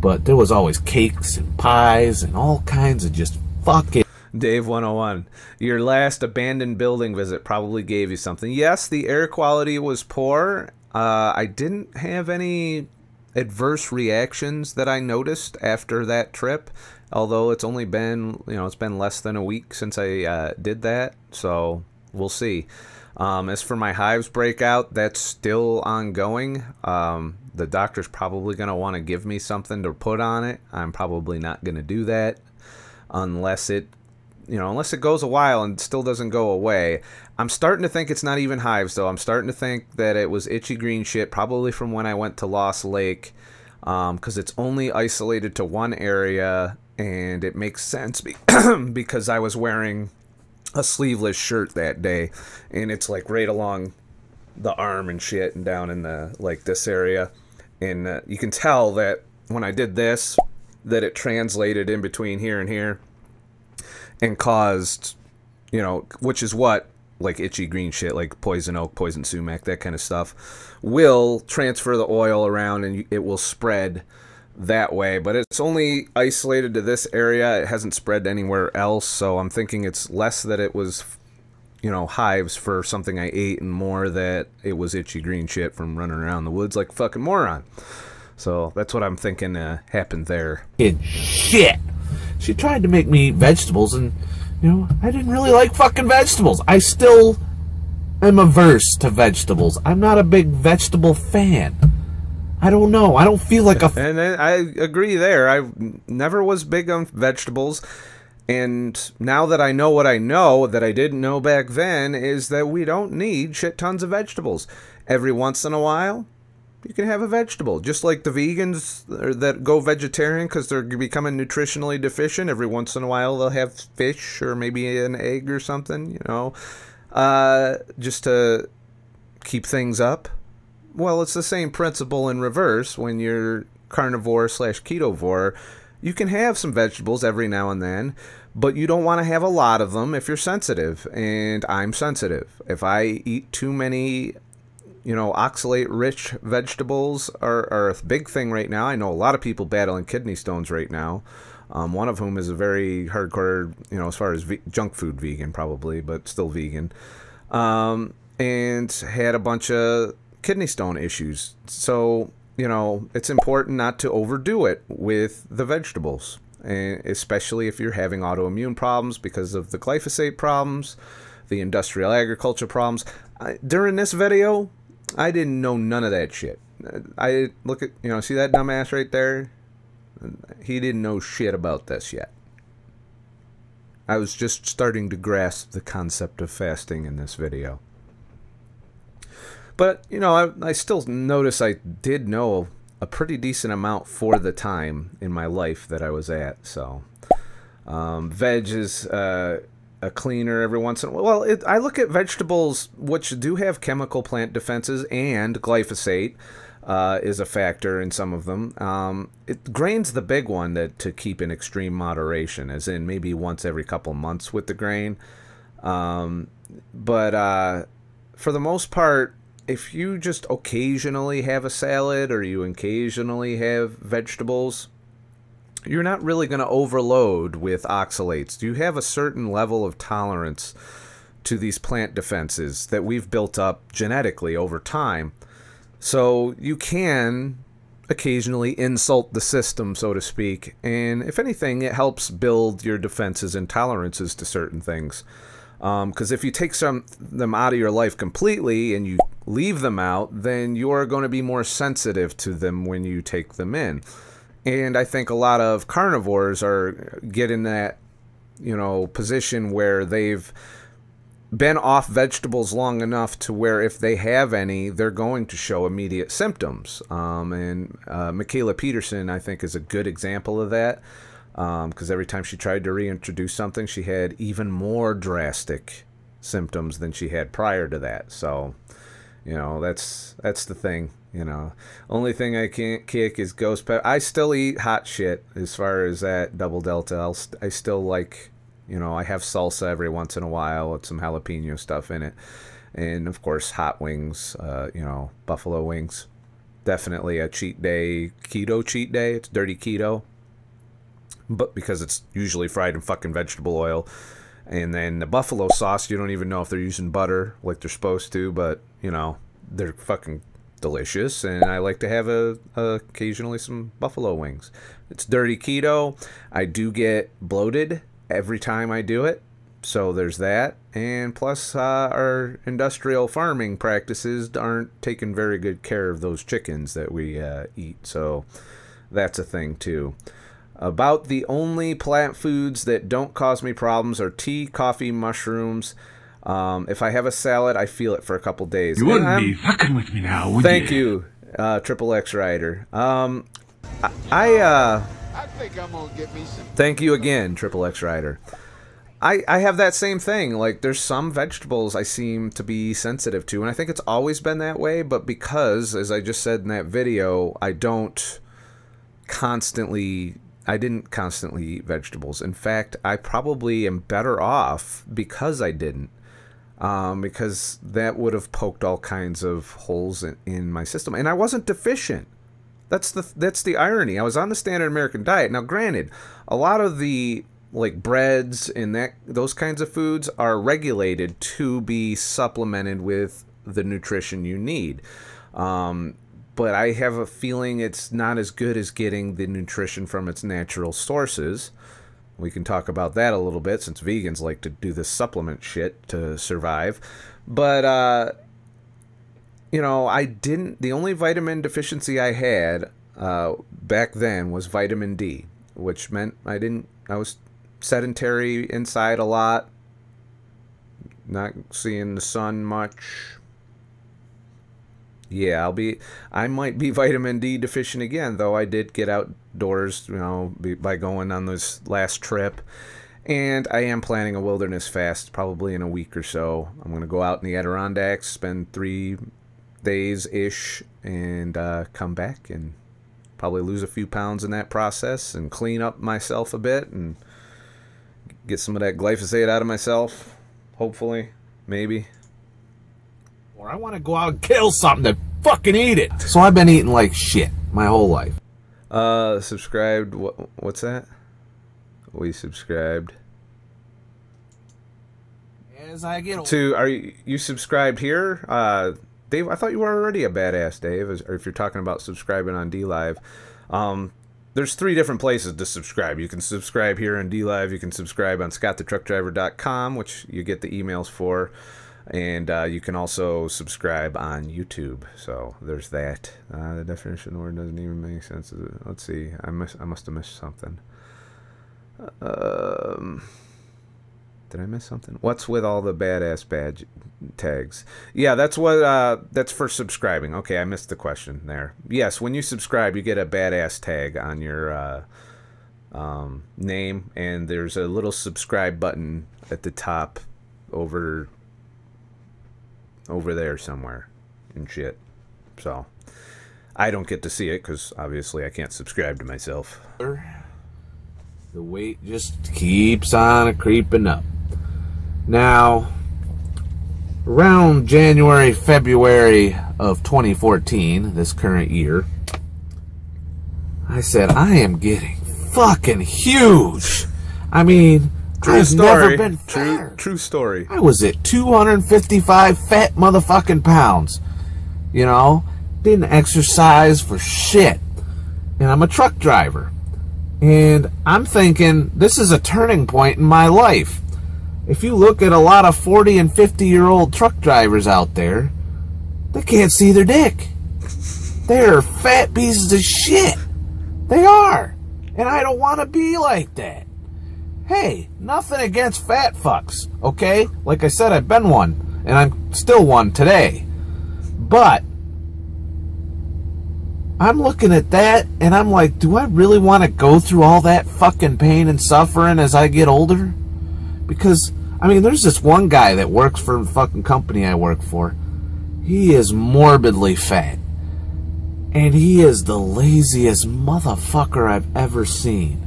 But there was always cakes and pies and all kinds of just fucking. Dave 101, your last abandoned building visit probably gave you something. Yes, the air quality was poor. I didn't have any adverse reactions that I noticed after that trip, although it's only been, you know, it's been less than a week since I did that, so we'll see. As for my hives breakout, that's still ongoing. The doctor's probably going to want to give me something to put on it. I'm probably not going to do that unless it, you know, unless it goes a while and still doesn't go away. I'm starting to think it's not even hives, though. I'm starting to think that it was itchy green shit, probably from when I went to Lost Lake, because it's only isolated to one area, and it makes sense because I was wearing a sleeveless shirt that day, and it's like right along the arm and shit and down in the, like, this area, and you can tell that when I did this that it translated in between here and here and caused, you know, which is what, like, itchy green shit, like poison oak, poison sumac, that kind of stuff will transfer the oil around and it will spread that way, but it's only isolated to this area. It hasn't spread anywhere else, so I'm thinking it's less that it was, you know, hives for something I ate and more that it was itchy green shit from running around the woods like a fucking moron. So that's what I'm thinking happened there. Shit! She tried to make me eat vegetables, and, you know, I didn't really like fucking vegetables. I still am averse to vegetables. I'm not a big vegetable fan. I don't know. I don't feel like a... And I agree there. I never was big on vegetables. And now that I know what I know that I didn't know back then is that we don't need shit tons of vegetables. Every once in a while, you can have a vegetable. Just like the vegans that go vegetarian because they're becoming nutritionally deficient. Every once in a while, they'll have fish or maybe an egg or something, you know, just to keep things up. Well, it's the same principle in reverse. When you're carnivore/ketovore, you can have some vegetables every now and then, but you don't want to have a lot of them if you're sensitive, and I'm sensitive. If I eat too many, you know, oxalate-rich vegetables are a big thing right now. I know a lot of people battling kidney stones right now. One of whom is a very hardcore, you know, as far as junk food vegan probably, but still vegan, and had a bunch of kidney stone issues. So, you know, it's important not to overdo it with the vegetables, and especially if you're having autoimmune problems because of the glyphosate problems, the industrial agriculture problems. During this video, I didn't know none of that shit. I look at, you know, see that dumbass right there? He didn't know shit about this yet. I was just starting to grasp the concept of fasting in this video. But, you know, I still notice I did know a pretty decent amount for the time in my life that I was at. So, veg is a cleaner every once in a while. Well, I look at vegetables, which do have chemical plant defenses, and glyphosate is a factor in some of them. Grain's the big one that to keep in extreme moderation, as in maybe once every couple months with the grain. But for the most part, if you just occasionally have a salad or you occasionally have vegetables, you're not really going to overload with oxalates. You have a certain level of tolerance to these plant defenses that we've built up genetically over time. So you can occasionally insult the system, so to speak, and if anything, it helps build your defenses and tolerances to certain things. Because if you take them out of your life completely and you leave them out, then you're going to be more sensitive to them when you take them in. And I think a lot of carnivores are getting that, you know, position where they've been off vegetables long enough to where if they have any, they're going to show immediate symptoms. And Michaela Peterson, I think, is a good example of that. Because every time she tried to reintroduce something, she had even more drastic symptoms than she had prior to that. So, You know, that's the thing. You know, only thing I can't kick is ghost pepper. I still eat hot shit as far as that Double Delta. I still like, you know, I have salsa every once in a while with some jalapeno stuff in it. And, of course, hot wings, you know, buffalo wings. Definitely a cheat day, keto cheat day. It's dirty keto. But because it's usually fried in fucking vegetable oil. And then the buffalo sauce, you don't even know if they're using butter like they're supposed to, but, you know, they're fucking delicious. And I like to have occasionally some buffalo wings. It's dirty keto. I do get bloated every time I do it. So there's that. And plus our industrial farming practices aren't taking very good care of those chickens that we eat. So that's a thing, too. About the only plant foods that don't cause me problems are tea, coffee, mushrooms. If I have a salad, I feel it for a couple days. You wouldn't be fucking with me now, would you? Thank you, Triple X Rider. I think I'm gonna get me some. Thank you again, Triple X Rider. I have that same thing. Like, there's some vegetables I seem to be sensitive to, and I think it's always been that way. But because, as I just said in that video, I didn't constantly eat vegetables. In fact, I probably am better off because I didn't, because that would have poked all kinds of holes in my system. And I wasn't deficient. That's the irony. I was on the standard American diet. Now, granted, a lot of the like breads and those kinds of foods are regulated to be supplemented with the nutrition you need. But I have a feeling it's not as good as getting the nutrition from its natural sources. We can talk about that a little bit, since vegans like to do this supplement shit to survive. But, you know, the only vitamin deficiency I had back then was vitamin D, which meant I was sedentary inside a lot, not seeing the sun much. Yeah, I might be vitamin D deficient again, though I did get outdoors, you know, by going on this last trip. And I am planning a wilderness fast, probably in a week or so. I'm going to go out in the Adirondacks, spend 3 days-ish, and come back and probably lose a few pounds in that process and clean up myself a bit and get some of that glyphosate out of myself, hopefully, maybe. I want to go out and kill something to fucking eat it. So I've been eating like shit my whole life. Subscribed. What's that? We subscribed. As I get to, are you subscribed here? Dave, I thought you were already a badass, Dave, or if you're talking about subscribing on DLive. There's 3 different places to subscribe. You can subscribe here on DLive. You can subscribe on scotthetruckdriver.com, which you get the emails for. And you can also subscribe on YouTube. So there's that. The definition of the word doesn't even make sense. Let's see. I must have missed something. Did I miss something? What's with all the badass badge tags? Yeah, that's what. That's for subscribing. Okay, I missed the question there. Yes, when you subscribe, you get a badass tag on your name, and there's a little subscribe button at the top over there somewhere and shit. So I don't get to see it because obviously I can't subscribe to myself. The weight just keeps on creeping up. Now, around January, February of 2014, this current year, I said, I am getting fucking huge. I mean, I've never been fatter. True story. I was at 255 fat motherfucking pounds. You know, didn't exercise for shit. And I'm a truck driver. And I'm thinking, this is a turning point in my life. If you look at a lot of 40 and 50-year-old truck drivers out there, they can't see their dick. They're fat pieces of shit. They are. And I don't want to be like that. Hey, nothing against fat fucks, okay? Like I said, I've been one, and I'm still one today. But I'm looking at that, and I'm like, do I really want to go through all that fucking pain and suffering as I get older? Because, I mean, there's this one guy that works for the fucking company I work for, He is morbidly fat. And he is the laziest motherfucker I've ever seen.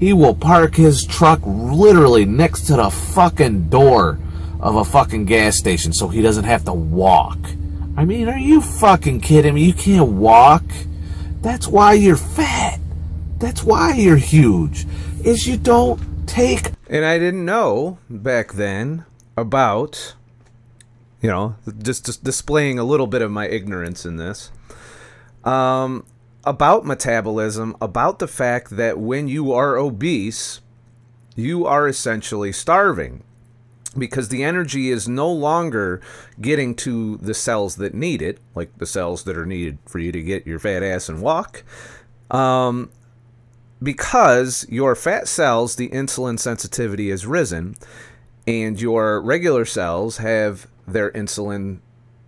He will park his truck literally next to the fucking door of a fucking gas station so he doesn't have to walk. I mean, are you fucking kidding me? You can't walk. That's why you're fat. That's why you're huge. Is you don't take... And I didn't know back then about, you know, just displaying a little bit of my ignorance in this. About metabolism, about the fact that when you are obese, you are essentially starving because the energy is no longer getting to the cells that need it, like the cells that are needed for you to get your fat ass and walk, because your fat cells, the insulin sensitivity has risen, and your regular cells have their insulin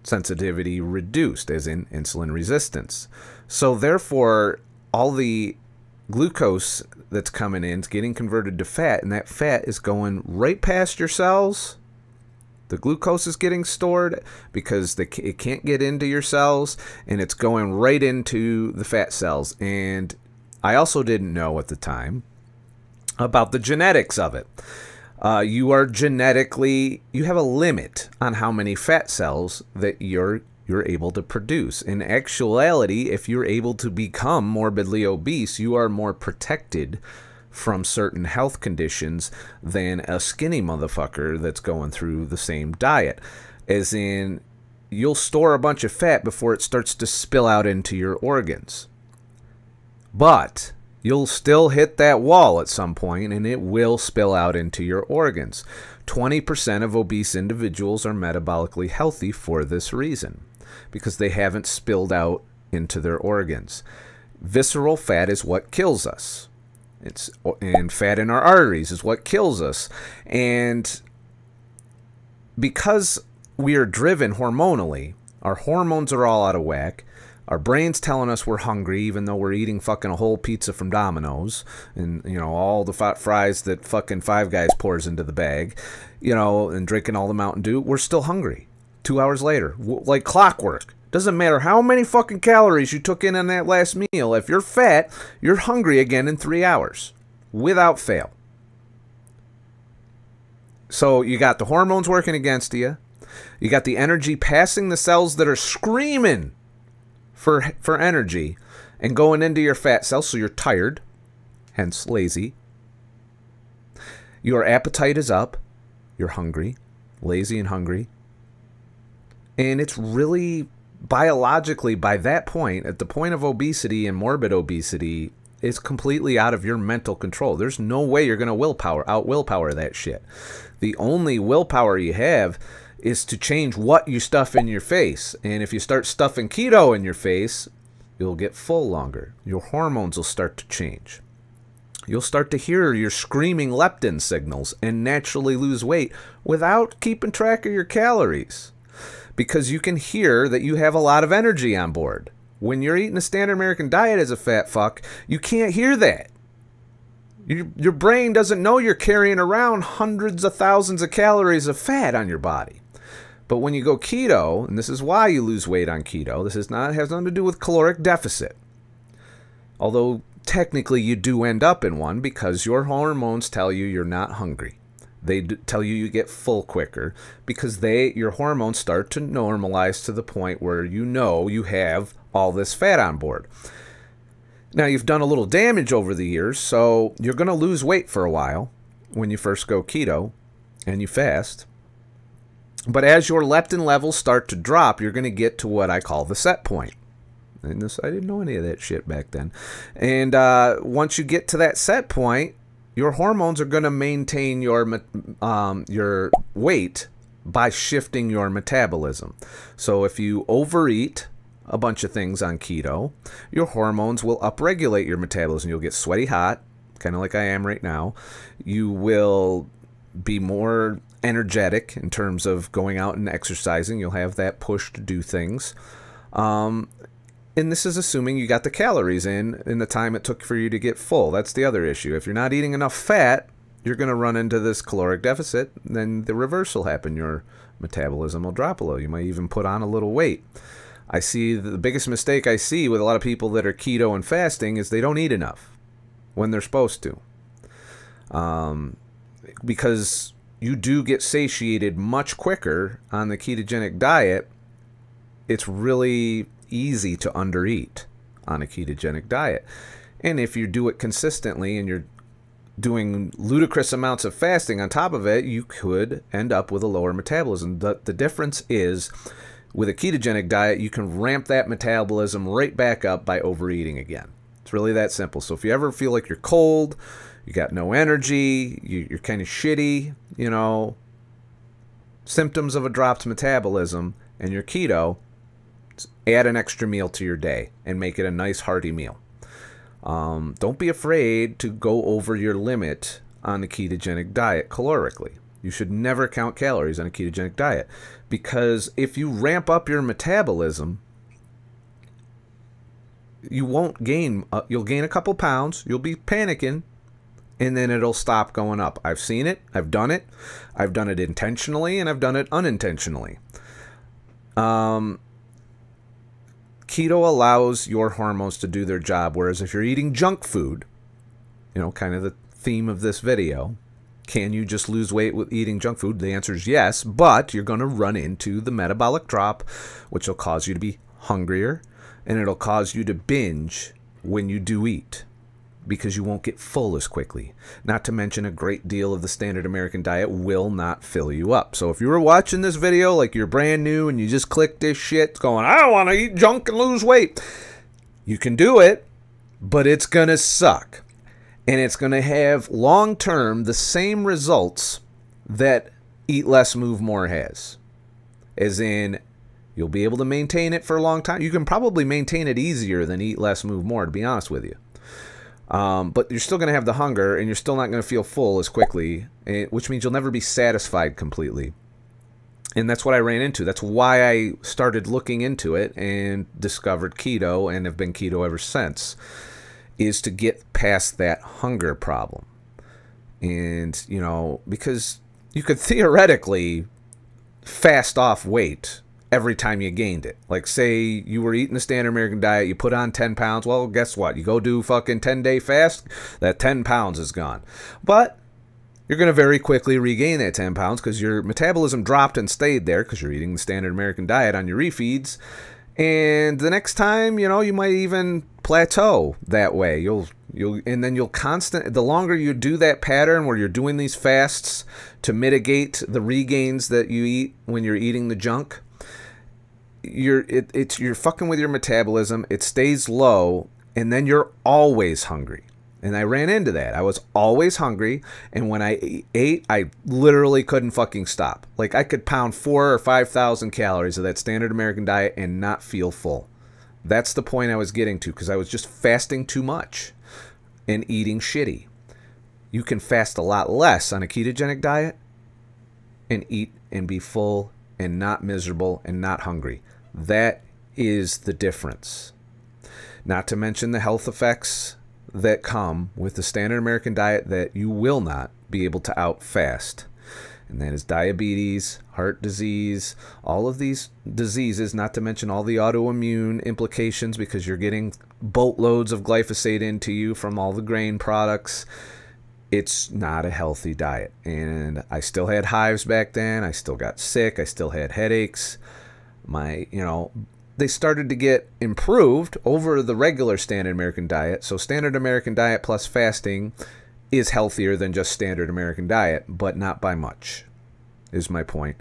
sensitivity reduced, as in insulin resistance. So therefore, all the glucose that's coming in is getting converted to fat, and that fat is going right past your cells. The glucose is getting stored because it can't get into your cells, and it's going right into the fat cells. And I also didn't know at the time about the genetics of it. You are genetically, you have a limit on how many fat cells that you're able to produce. In actuality, if you're able to become morbidly obese, you are more protected from certain health conditions than a skinny motherfucker that's going through the same diet. As in, you'll store a bunch of fat before it starts to spill out into your organs. But you'll still hit that wall at some point, and it will spill out into your organs. 20% of obese individuals are metabolically healthy for this reason, because they haven't spilled out into their organs. Visceral fat is what kills us. And fat in our arteries is what kills us. And because we are driven hormonally, our hormones are all out of whack. Our brain's telling us we're hungry, even though we're eating fucking a whole pizza from Domino's and, you know, all the hot fries that fucking Five Guys pours into the bag, you know, and drinking all the Mountain Dew. We're still hungry 2 hours later, like clockwork. Doesn't matter how many fucking calories you took in on that last meal. If you're fat, you're hungry again in 3 hours without fail. So you got the hormones working against you. You got the energy passing the cells that are screaming for energy and going into your fat cells, so you're tired, hence lazy. Your appetite is up. You're hungry, lazy and hungry. And it's really biologically, by that point, at the point of obesity and morbid obesity, it's completely out of your mental control. There's no way you're going to out willpower that shit. The only willpower you have is to change what you stuff in your face. And if you start stuffing keto in your face, you'll get full longer. Your hormones will start to change. You'll start to hear your screaming leptin signals and naturally lose weight without keeping track of your calories, because you can hear that you have a lot of energy on board. When you're eating a standard American diet as a fat fuck, you can't hear that. Your brain doesn't know you're carrying around hundreds of thousands of calories of fat on your body. But when you go keto, and this is why you lose weight on keto, this is not, has nothing to do with caloric deficit. Although technically you do end up in one, because your hormones tell you you're not hungry. They tell you you get full quicker because your hormones start to normalize to the point where you know you have all this fat on board. Now, you've done a little damage over the years, so you're going to lose weight for a while when you first go keto and you fast. But as your leptin levels start to drop, you're going to get to what I call the set point. And this, I didn't know any of that shit back then. And once you get to that set point, your hormones are going to maintain your weight by shifting your metabolism. So if you overeat a bunch of things on keto, your hormones will upregulate your metabolism. You'll get sweaty hot, kind of like I am right now. You will be more energetic in terms of going out and exercising. You'll have that push to do things. And this is assuming you got the calories in the time it took for you to get full. That's the other issue. If you're not eating enough fat, you're going to run into this caloric deficit, then the reverse will happen. Your metabolism will drop a little. You might even put on a little weight. I see the biggest mistake I see with a lot of people that are keto and fasting is they don't eat enough when they're supposed to. Because you do get satiated much quicker on the ketogenic diet. It's really easy to undereat on a ketogenic diet. And if you do it consistently and you're doing ludicrous amounts of fasting on top of it, you could end up with a lower metabolism. The difference is, with a ketogenic diet, you can ramp that metabolism right back up by overeating again. It's really that simple. So if you ever feel like you're cold, you got no energy, you're kind of shitty, you know, symptoms of a dropped metabolism and you're keto, add an extra meal to your day and make it a nice hearty meal. Don't be afraid to go over your limit on the ketogenic diet calorically. You should never count calories on a ketogenic diet, because if you ramp up your metabolism, you won't gain, you'll gain a couple pounds, you'll be panicking, and then it'll stop going up. I've seen it, I've done it. I've done it intentionally and I've done it unintentionally. Keto allows your hormones to do their job, whereas if you're eating junk food, you know, kind of the theme of this video, can you just lose weight with eating junk food? The answer is yes, but you're going to run into the metabolic drop, which will cause you to be hungrier, and it'll cause you to binge when you do eat, because you won't get full as quickly. Not to mention, a great deal of the standard American diet will not fill you up. So if you were watching this video like you're brand new and you just click this shit going, I want to eat junk and lose weight, you can do it, but it's going to suck. And it's going to have long-term the same results that eat less, move more has. As in, you'll be able to maintain it for a long time. You can probably maintain it easier than eat less, move more, to be honest with you. But you're still going to have the hunger, and you're still not going to feel full as quickly, which means you'll never be satisfied completely. And that's what I ran into. That's why I started looking into it and discovered keto, and have been keto ever since, is to get past that hunger problem. And, you know, because you could theoretically fast off weight every time you gained it. Like, say you were eating the standard American diet, you put on 10 pounds. Well, guess what? You go do fucking 10-day fast, that 10 pounds is gone. But you're going to very quickly regain that 10 pounds because your metabolism dropped and stayed there because you're eating the standard American diet on your refeeds. And the next time, you know, you might even plateau that way. The longer you do that pattern where you're doing these fasts to mitigate the regains that you eat when you're eating the junk, you're fucking with your metabolism. It stays low, and then you're always hungry. And I ran into that. I was always hungry, and when I ate, I literally couldn't fucking stop. Like, I could pound 4,000 or 5,000 calories of that standard American diet and not feel full. That's the point I was getting to, because I was just fasting too much and eating shitty. You can fast a lot less on a ketogenic diet and eat and be full and not miserable and not hungry. That is the difference. Not to mention the health effects that come with the standard American diet that you will not be able to outfast. And that is diabetes, heart disease, all of these diseases, not to mention all the autoimmune implications, because you're getting boatloads of glyphosate into you from all the grain products. It's not a healthy diet. And I still had hives back then. I still got sick. I still had headaches. They started to get improved over the regular standard American diet. So standard American diet plus fasting is healthier than just standard American diet, but not by much, is my point.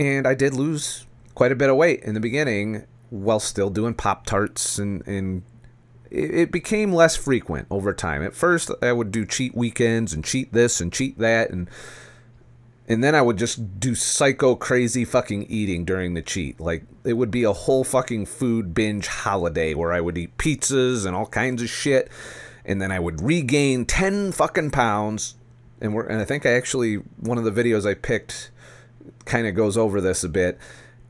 And I did lose quite a bit of weight in the beginning while still doing Pop-Tarts, and it became less frequent over time. At first, I would do cheat weekends and cheat this and cheat that, and then I would just do psycho crazy fucking eating during the cheat. Like, it would be a whole fucking food binge holiday where I would eat pizzas and all kinds of shit, and then I would regain 10 fucking pounds. And I think one of the videos I picked kind of goes over this a bit.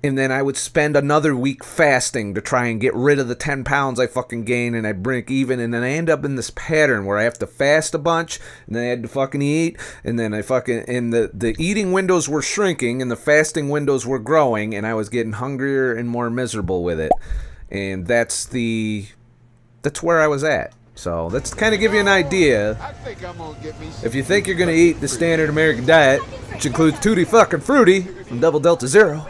and then I would spend another week fasting to try and get rid of the 10 pounds I fucking gained, and I'd break even, and then I end up in this pattern where I have to fast a bunch, and then I had to fucking eat, and then I fucking, and the eating windows were shrinking, and the fasting windows were growing, and I was getting hungrier and more miserable with it, and that's where I was at. So that's to kind of give you an idea. If you think you're going to eat the standard American diet, which includes Tutti Fucking Frutti from Double Delta Zero,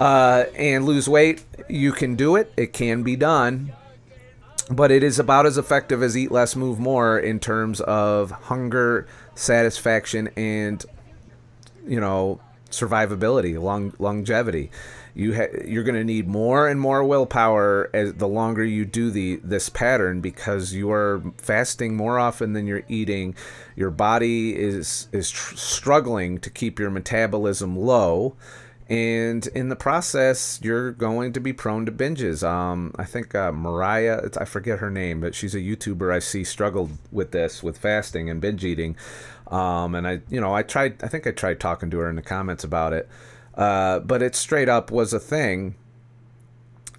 and lose weight, you can do it. It can be done. But it is about as effective as Eat Less, Move More in terms of hunger, satisfaction, and, you know, survivability, longevity. You're going to need more and more willpower as the longer you do this pattern, because you are fasting more often than you're eating. Your body is struggling to keep your metabolism low, and in the process, you're going to be prone to binges. I think Mariah, I forget her name, but she's a YouTuber I see struggled with this, with fasting and binge eating. And I think I tried talking to her in the comments about it. But it straight up was a thing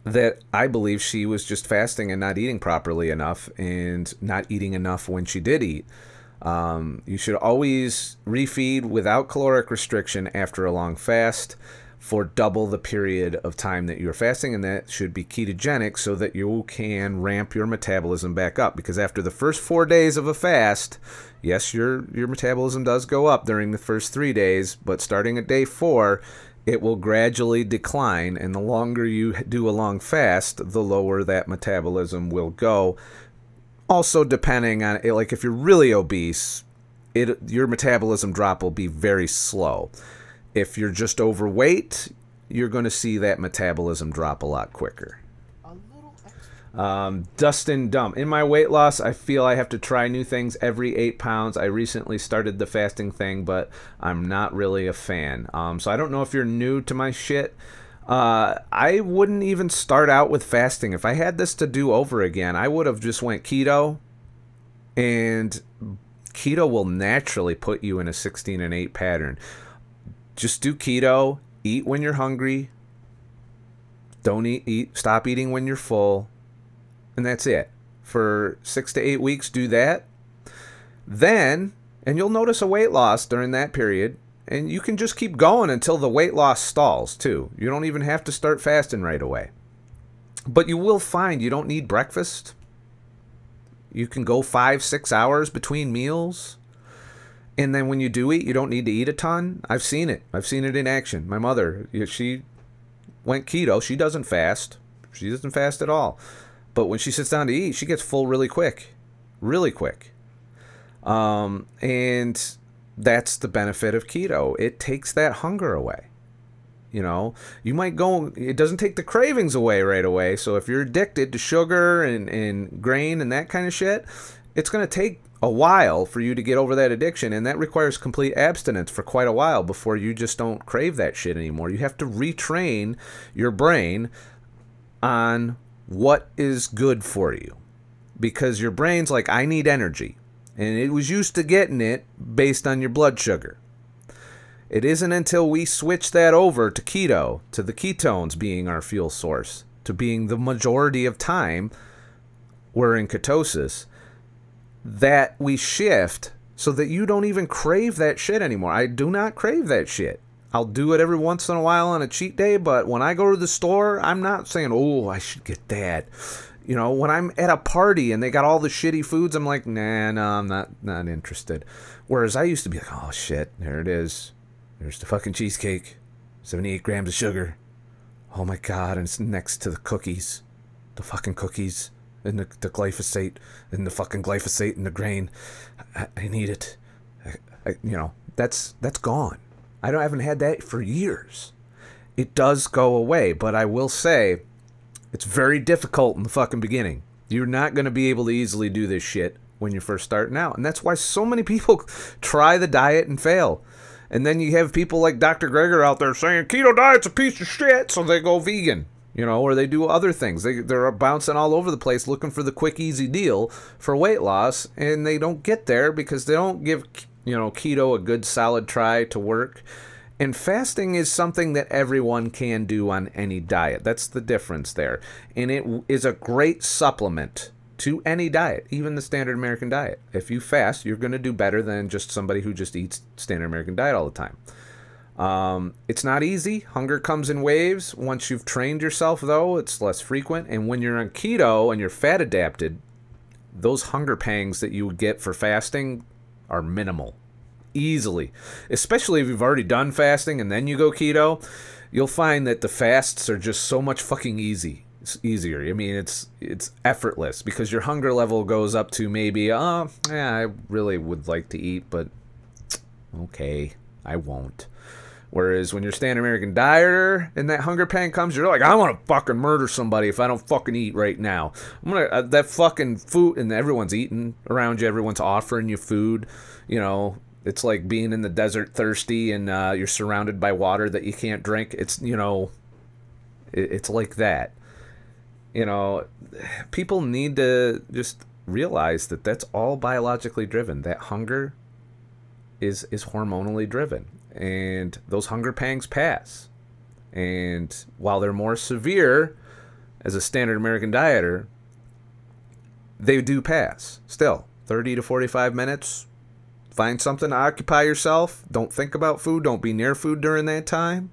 that I believe she was just fasting and not eating properly enough, and not eating enough when she did eat. You should always refeed without caloric restriction after a long fast for double the period of time that you're fasting, and that should be ketogenic so that you can ramp your metabolism back up, because after the first 4 days of a fast, yes, your metabolism does go up during the first 3 days, but starting at day 4, it will gradually decline, and the longer you do a long fast, the lower that metabolism will go. Also, depending on, like, if you're really obese, your metabolism drop will be very slow. If you're just overweight, you're going to see that metabolism drop a lot quicker. Dustin Dump. In my weight loss, I feel I have to try new things every 8 pounds. I recently started the fasting thing, but I'm not really a fan. So I don't know if you're new to my shit. I wouldn't even start out with fasting. If I had this to do over again, I would have just went keto, and keto will naturally put you in a 16:8 pattern. Just do keto, eat when you're hungry, don't stop eating when you're full, and that's it. For 6 to 8 weeks, do that. Then, and you'll notice a weight loss during that period, and you can just keep going until the weight loss stalls too. You don't even have to start fasting right away. But you will find you don't need breakfast. You can go 5-6 hours between meals. And then when you do eat, you don't need to eat a ton. I've seen it. I've seen it in action. My mother, she went keto. She doesn't fast. She doesn't fast at all. But when she sits down to eat, she gets full really quick. Really quick. And that's the benefit of keto. It takes that hunger away. You know, you might go, it doesn't take the cravings away right away. So if you're addicted to sugar and grain and that kind of shit, it's going to take a while for you to get over that addiction, and that requires complete abstinence for quite a while before you just don't crave that shit anymore. You have to retrain your brain on what is good for you, because your brain's like, I need energy, and it was used to getting it based on your blood sugar. It isn't until we switch that over to keto, to the ketones being our fuel source, to being the majority of time we're in ketosis, that we shift so that you don't even crave that shit anymore. I do not crave that shit. I'll do it every once in a while on a cheat day, but when I go to the store, I'm not saying, oh, I should get that. You know, when I'm at a party and they got all the shitty foods, I'm like, nah, no, I'm not interested. Whereas I used to be like, oh, shit, there it is. There's the fucking cheesecake, 78 grams of sugar. Oh, my God, and it's next to the cookies, the fucking cookies. And the glyphosate, and the fucking glyphosate in the grain. I need it. You know, that's gone. I haven't had that for years. It does go away, but I will say it's very difficult in the fucking beginning. You're not going to be able to easily do this shit when you're first starting out. And that's why so many people try the diet and fail. And then you have people like Dr. Greger out there saying, keto diet's a piece of shit, so they go vegan. You know, or they do other things. They're bouncing all over the place looking for the quick, easy deal for weight loss, and they don't get there because they don't give, you know, keto a good, solid try to work. And fasting is something that everyone can do on any diet. That's the difference there. And it is a great supplement to any diet, even the standard American diet. If you fast, you're going to do better than just somebody who just eats standard American diet all the time. It's not easy. Hunger comes in waves. Once you've trained yourself, though, it's less frequent. And when you're on keto and you're fat adapted, those hunger pangs that you get for fasting are minimal, easily. Especially if you've already done fasting and then you go keto, you'll find that the fasts are just so much fucking easy. It's easier. I mean, it's effortless because your hunger level goes up to maybe, oh, yeah, I really would like to eat, but okay, I won't. Whereas when you're standard American dieter and that hunger pang comes, you're like, I want to fucking murder somebody if I don't fucking eat right now. I'm gonna that fucking food, and everyone's eating around you. Everyone's offering you food. You know, it's like being in the desert thirsty and you're surrounded by water that you can't drink. It's, you know, it's like that. You know, people need to just realize that that's all biologically driven. That hunger is hormonally driven. And those hunger pangs pass. And while they're more severe as a standard American dieter, they do pass. Still, 30 to 45 minutes. Find something to occupy yourself. Don't think about food. Don't be near food during that time.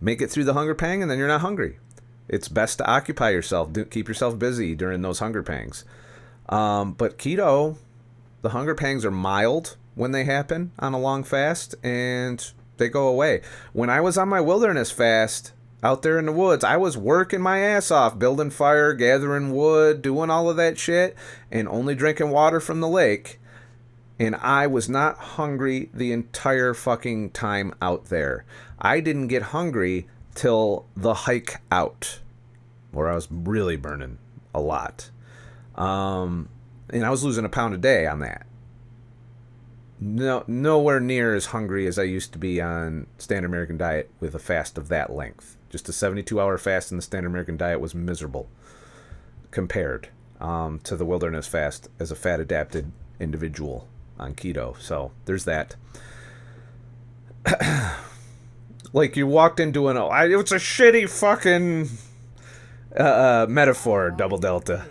Make it through the hunger pang, and then you're not hungry. It's best to occupy yourself. Keep yourself busy during those hunger pangs. But keto, the hunger pangs are mild when they happen on a long fast, and they go away. When I was on my wilderness fast out there in the woods, I was working my ass off, building fire, gathering wood, doing all of that shit, and only drinking water from the lake. And I was not hungry the entire fucking time out there. I didn't get hungry till the hike out, where I was really burning a lot. And I was losing a pound a day on that. No, nowhere near as hungry as I used to be on standard American diet with a fast of that length. Just a 72-hour fast in the standard American diet was miserable compared to the wilderness fast as a fat-adapted individual on keto. So there's that. Like you walked into an... It's a shitty fucking metaphor, Double Delta.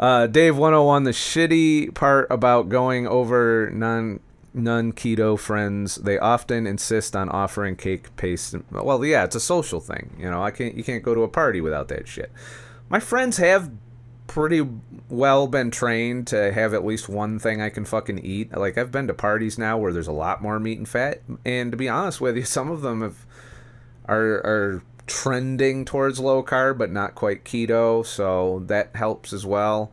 Dave 101, the shitty part about going over non-keto friends, they often insist on offering cake, paste. Well, yeah, it's a social thing. You know, you can't go to a party without that shit. My friends have pretty well been trained to have at least one thing I can fucking eat. Like, I've been to parties now where there's a lot more meat and fat. And to be honest with you, some of them are trending towards low carb but not quite keto, so that helps as well.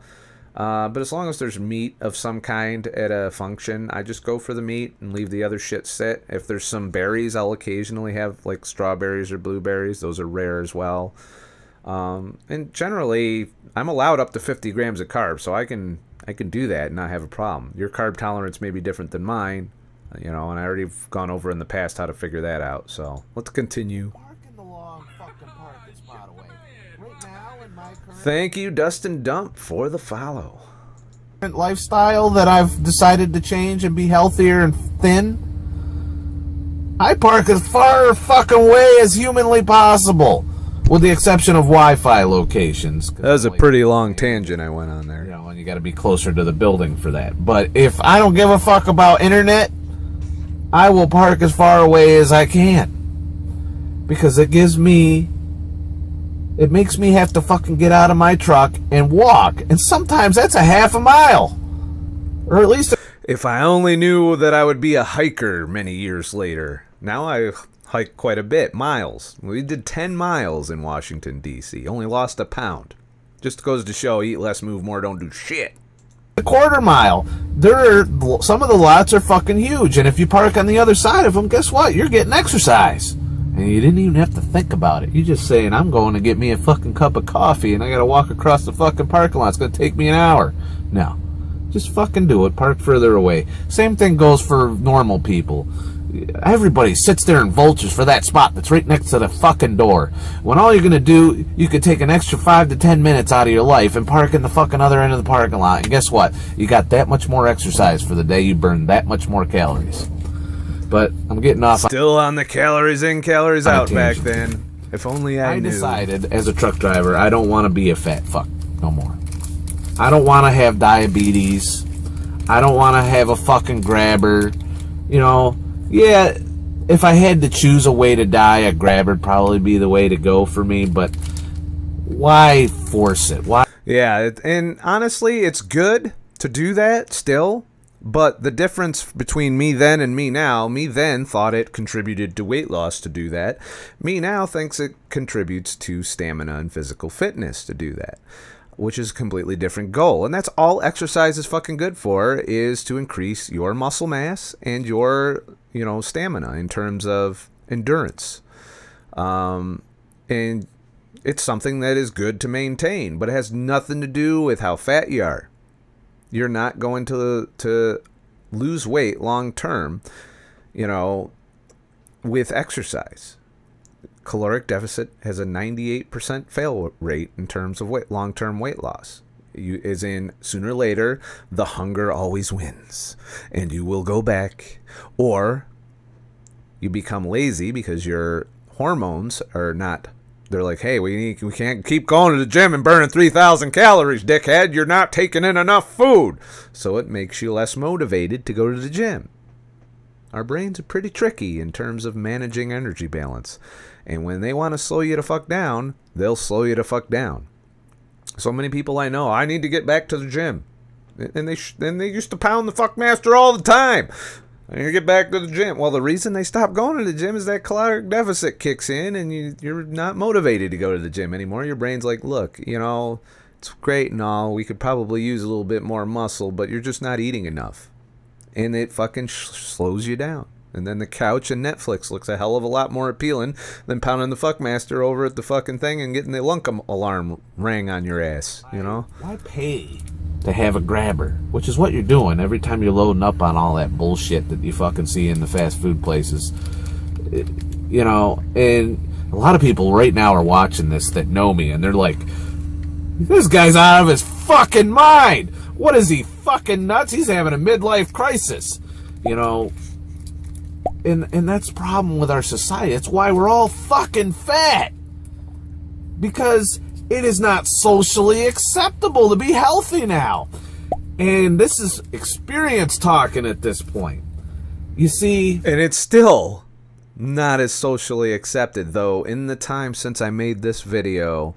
But as long as there's meat of some kind at a function, I just go for the meat and leave the other shit sit. If there's some berries, I'll occasionally have like strawberries or blueberries. Those are rare as well. And generally I'm allowed up to 50 grams of carbs, so I can do that and not have a problem. Your carb tolerance may be different than mine, you know, and I already have gone over in the past how to figure that out. So let's continue. Thank you, Dustin Dump, for the follow. Lifestyle that I've decided to change and be healthier and thin. I park as far fucking away as humanly possible, with the exception of Wi-Fi locations. That was a pretty long tangent I went on there. You know, and you got to be closer to the building for that. But if I don't give a fuck about internet, I will park as far away as I can, because it gives me... It makes me have to fucking get out of my truck and walk. And sometimes that's a half a mile. Or at least... If I only knew that I would be a hiker many years later. Now I hike quite a bit. Miles. We did 10 miles in Washington, D.C. Only lost a pound. Just goes to show, eat less, move more, don't do shit. A quarter mile. There are... Some of the lots are fucking huge. And if you park on the other side of them, guess what? You're getting exercise. And you didn't even have to think about it. You're just saying, I'm going to get me a fucking cup of coffee and I gotta walk across the fucking parking lot. It's gonna take me an hour. No. Just fucking do it. Park further away. Same thing goes for normal people. Everybody sits there and vultures for that spot that's right next to the fucking door. When all you're gonna do, you could take an extra 5 to 10 minutes out of your life and park in the fucking other end of the parking lot. And guess what? You got that much more exercise for the day. You burned that much more calories. But I'm getting off. Still on the calories in, calories out back then. If only I knew. I decided as a truck driver, I don't want to be a fat fuck no more. I don't want to have diabetes. I don't want to have a fucking grabber. You know, yeah, if I had to choose a way to die, a grabber would probably be the way to go for me, but why force it? Why? Yeah, and honestly, it's good to do that still. But the difference between me then and me now, me then thought it contributed to weight loss to do that. Me now thinks it contributes to stamina and physical fitness to do that, which is a completely different goal. And that's all exercise is fucking good for, is to increase your muscle mass and your, you know, stamina in terms of endurance. And it's something that is good to maintain, but it has nothing to do with how fat you are. You're not going to lose weight long term, you know, with exercise. Caloric deficit has a 98% fail rate in terms of weight, long-term weight loss. You, as in, sooner or later, the hunger always wins, and you will go back, or you become lazy because your hormones are not. They're like, hey, we can't keep going to the gym and burning 3,000 calories, dickhead. You're not taking in enough food. So it makes you less motivated to go to the gym. Our brains are pretty tricky in terms of managing energy balance. And when they want to slow you the fuck down, they'll slow you the fuck down. So many people I know, I need to get back to the gym. And they used to pound the fuck master all the time. I need to get back to the gym. Well, the reason they stop going to the gym is that caloric deficit kicks in and you're not motivated to go to the gym anymore. Your brain's like, look, you know, it's great and all. We could probably use a little bit more muscle, but you're just not eating enough. And it fucking slows you down. And then the couch and Netflix looks a hell of a lot more appealing than pounding the fuckmaster over at the fucking thing and getting the lunkum alarm rang on your ass, you know? Why pay to have a grabber, which is what you're doing every time you're loading up on all that bullshit that you fucking see in the fast food places. You know, and a lot of people right now are watching this that know me, and they're like, this guy's out of his fucking mind. What is he, fucking nuts? He's having a midlife crisis, you know? And that's the problem with our society. That's why we're all fucking fat. Because it is not socially acceptable to be healthy now. And this is experience talking at this point. You see... And it's still not as socially accepted, though. In the time since I made this video,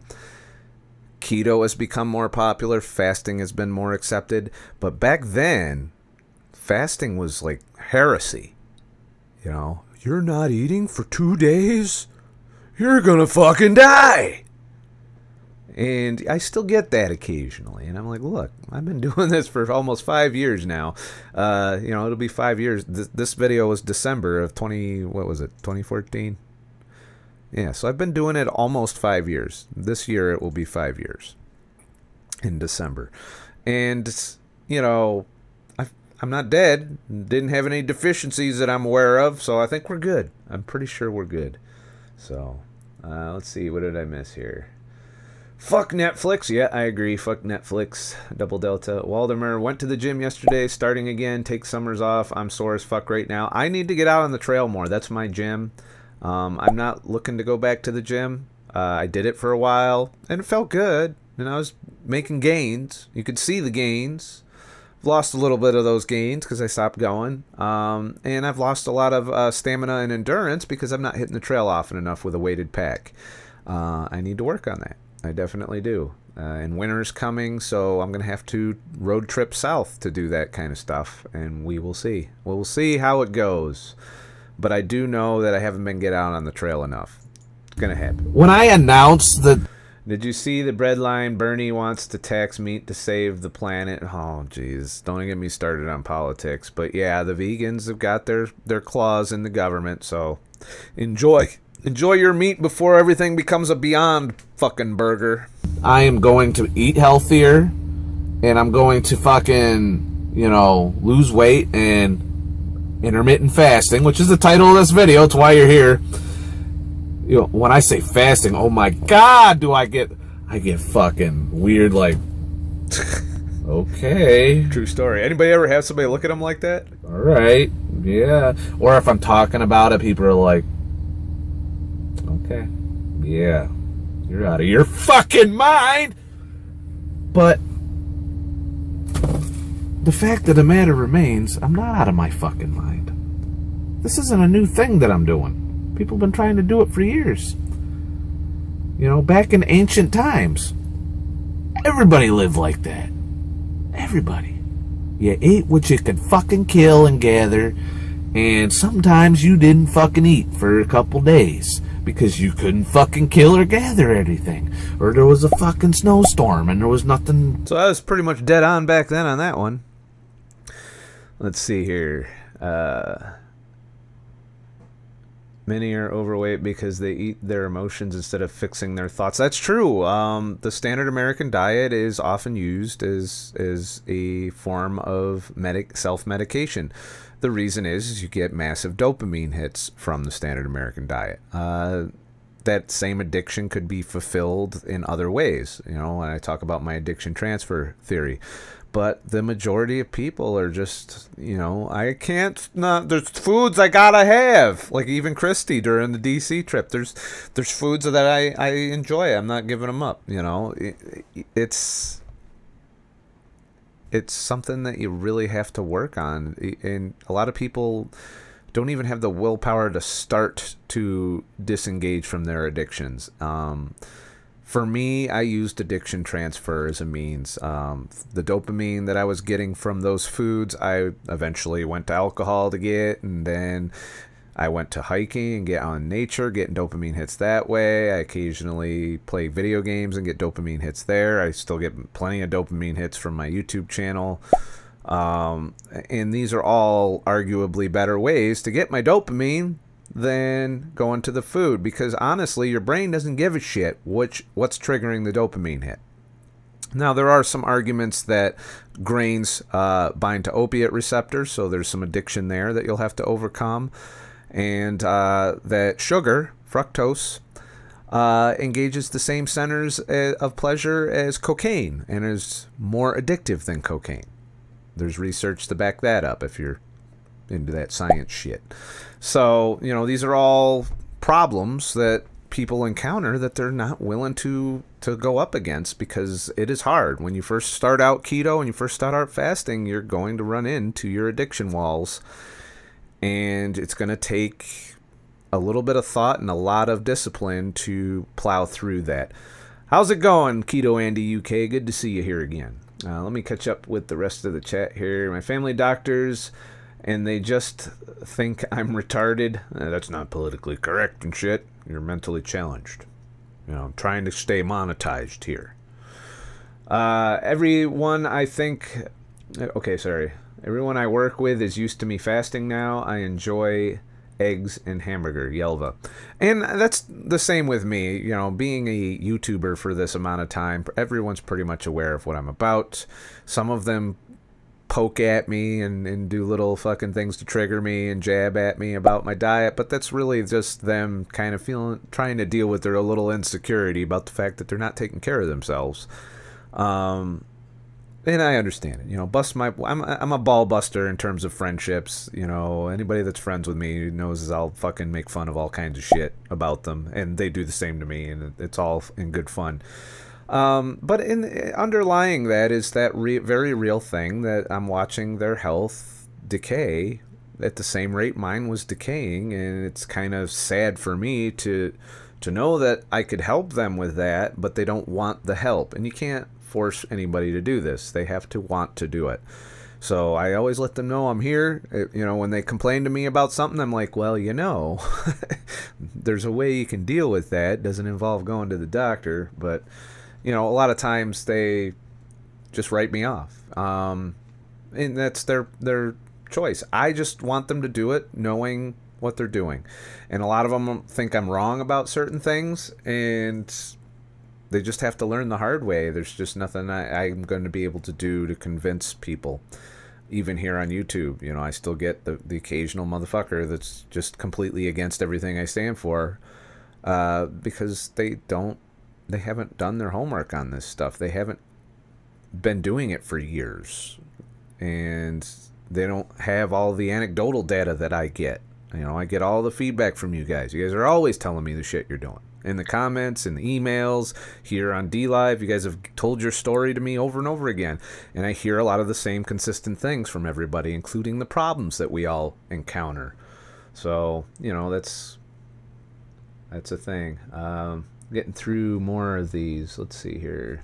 keto has become more popular. Fasting has been more accepted. But back then, fasting was like heresy. You know, you're not eating for 2 days? You're gonna fucking die! And I still get that occasionally. And I'm like, look, I've been doing this for almost 5 years now. You know, it'll be 5 years. This video was December of 2014? Yeah, so I've been doing it almost 5 years. This year it will be 5 years in December. And, you know... I'm not dead, didn't have any deficiencies that I'm aware of, so I think we're good. I'm pretty sure we're good. So, let's see, what did I miss here? Fuck Netflix. Yeah, I agree, fuck Netflix. Double Delta. Waldemar went to the gym yesterday, starting again, take summers off. I'm sore as fuck right now. I need to get out on the trail more. That's my gym. I'm not looking to go back to the gym. I did it for a while, and it felt good, and I was making gains. You could see the gains. Lost a little bit of those gains because I stopped going. And I've lost a lot of stamina and endurance because I'm not hitting the trail often enough with a weighted pack. I need to work on that. I definitely do. And winter's coming, so I'm going to have to road trip south to do that kind of stuff. And we will see. We'll see how it goes. But I do know that I haven't been getting out on the trail enough. It's going to happen. When I announced the... Did you see the breadline? Bernie wants to tax meat to save the planet. Oh, jeez. Don't get me started on politics. But yeah, the vegans have got their claws in the government. So enjoy your meat before everything becomes a Beyond fucking burger. I am going to eat healthier, and I'm going to fucking, you know, lose weight and intermittent fasting, which is the title of this video. It's why you're here. You know, when I say fasting, oh my God, do I get fucking weird, like, okay. True story. Anybody ever have somebody look at them like that? All right. yeah. Or if I'm talking about it, people are like, okay, yeah, you're out of your fucking mind. But the fact of the matter remains, I'm not out of my fucking mind. This isn't a new thing that I'm doing. People have been trying to do it for years. You know, back in ancient times, everybody lived like that. Everybody. You ate what you could fucking kill and gather, and sometimes you didn't fucking eat for a couple days because you couldn't fucking kill or gather anything, or there was a fucking snowstorm and there was nothing. So I was pretty much dead on back then on that one. Let's see here. Many are overweight because they eat their emotions instead of fixing their thoughts. That's true. The standard American diet is often used as a form of self-medication. The reason is you get massive dopamine hits from the standard American diet. That same addiction could be fulfilled in other ways. You know, when I talk about my addiction transfer theory. But the majority of people are just, you know, I can't not, there's foods I gotta have. Like even Christy during the DC trip, there's foods that I enjoy. I'm not giving them up, you know. It's something that you really have to work on. And a lot of people don't even have the willpower to start to disengage from their addictions. For me, I used addiction transfer as a means. The dopamine that I was getting from those foods, I eventually went to alcohol to get, and then I went to hiking and get on nature, getting dopamine hits that way. I occasionally play video games and get dopamine hits there. I still get plenty of dopamine hits from my YouTube channel. And these are all arguably better ways to get my dopamine than going to the food, because honestly your brain doesn't give a shit what's triggering the dopamine hit. Now there are some arguments that grains bind to opiate receptors, so there's some addiction there that you'll have to overcome, and that sugar, fructose, engages the same centers of pleasure as cocaine and is more addictive than cocaine. There's research to back that up if you're into that science shit. So, you know, these are all problems that people encounter that they're not willing to go up against, because it is hard. When you first start out keto and you first start out fasting, you're going to run into your addiction walls, and it's going to take a little bit of thought and a lot of discipline to plow through that. How's it going, Keto Andy UK? Good to see you here again. Let me catch up with the rest of the chat here. My family doctors, and they just think I'm retarded. That's not politically correct and shit. You're mentally challenged. You know, I'm trying to stay monetized here. Everyone I think... Okay, sorry. Everyone I work with is used to me fasting now. I enjoy eggs and hamburger, Yelva. And that's the same with me. You know, being a YouTuber for this amount of time, everyone's pretty much aware of what I'm about. Some of them poke at me and do little fucking things to trigger me and jab at me about my diet, but that's really just them kind of trying to deal with their little insecurity about the fact that they're not taking care of themselves. And I understand it, you know. I'm a ball buster in terms of friendships, you know. Anybody that's friends with me knows I'll fucking make fun of all kinds of shit about them, and they do the same to me, and it's all in good fun. But underlying that is that very real thing that I'm watching their health decay at the same rate mine was decaying, and it's kind of sad for me to know that I could help them with that, but they don't want the help. And you can't force anybody to do this. They have to want to do it. So I always let them know I'm here. You know, when they complain to me about something, I'm like, well, you know, there's a way you can deal with that. It doesn't involve going to the doctor, but... You know, a lot of times they just write me off, and that's their choice. I just want them to do it knowing what they're doing, and a lot of them think I'm wrong about certain things, and they just have to learn the hard way. There's just nothing I'm going to be able to do to convince people, even here on YouTube. You know, I still get the occasional motherfucker that's just completely against everything I stand for, because they haven't done their homework on this stuff. They haven't been doing it for years. And they don't have all the anecdotal data that I get. You know, I get all the feedback from you guys. You guys are always telling me the shit you're doing. In the comments, in the emails, here on DLive, you guys have told your story to me over and over again. And I hear a lot of the same consistent things from everybody, including the problems that we all encounter. So, you know, that's a thing. Getting through more of these. Let's see here.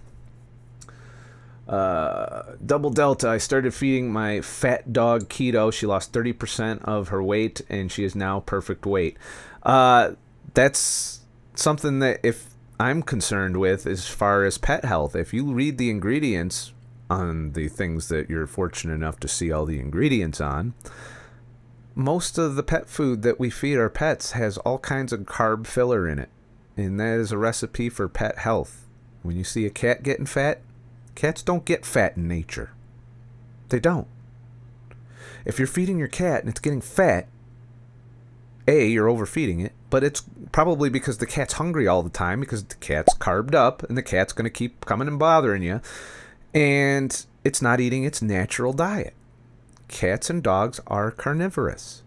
Double Delta, I started feeding my fat dog keto. She lost 30% of her weight, and she is now perfect weight. That's something that if I'm concerned with as far as pet health. If you read the ingredients on the things that you're fortunate enough to see all the ingredients on, most of the pet food that we feed our pets has all kinds of carb filler in it, and that is a recipe for pet health. When you see a cat getting fat, cats don't get fat in nature. They don't. If you're feeding your cat and it's getting fat, A, you're overfeeding it, but it's probably because the cat's hungry all the time, because the cat's carbed up, and the cat's going to keep coming and bothering you, and it's not eating its natural diet. Cats and dogs are carnivorous.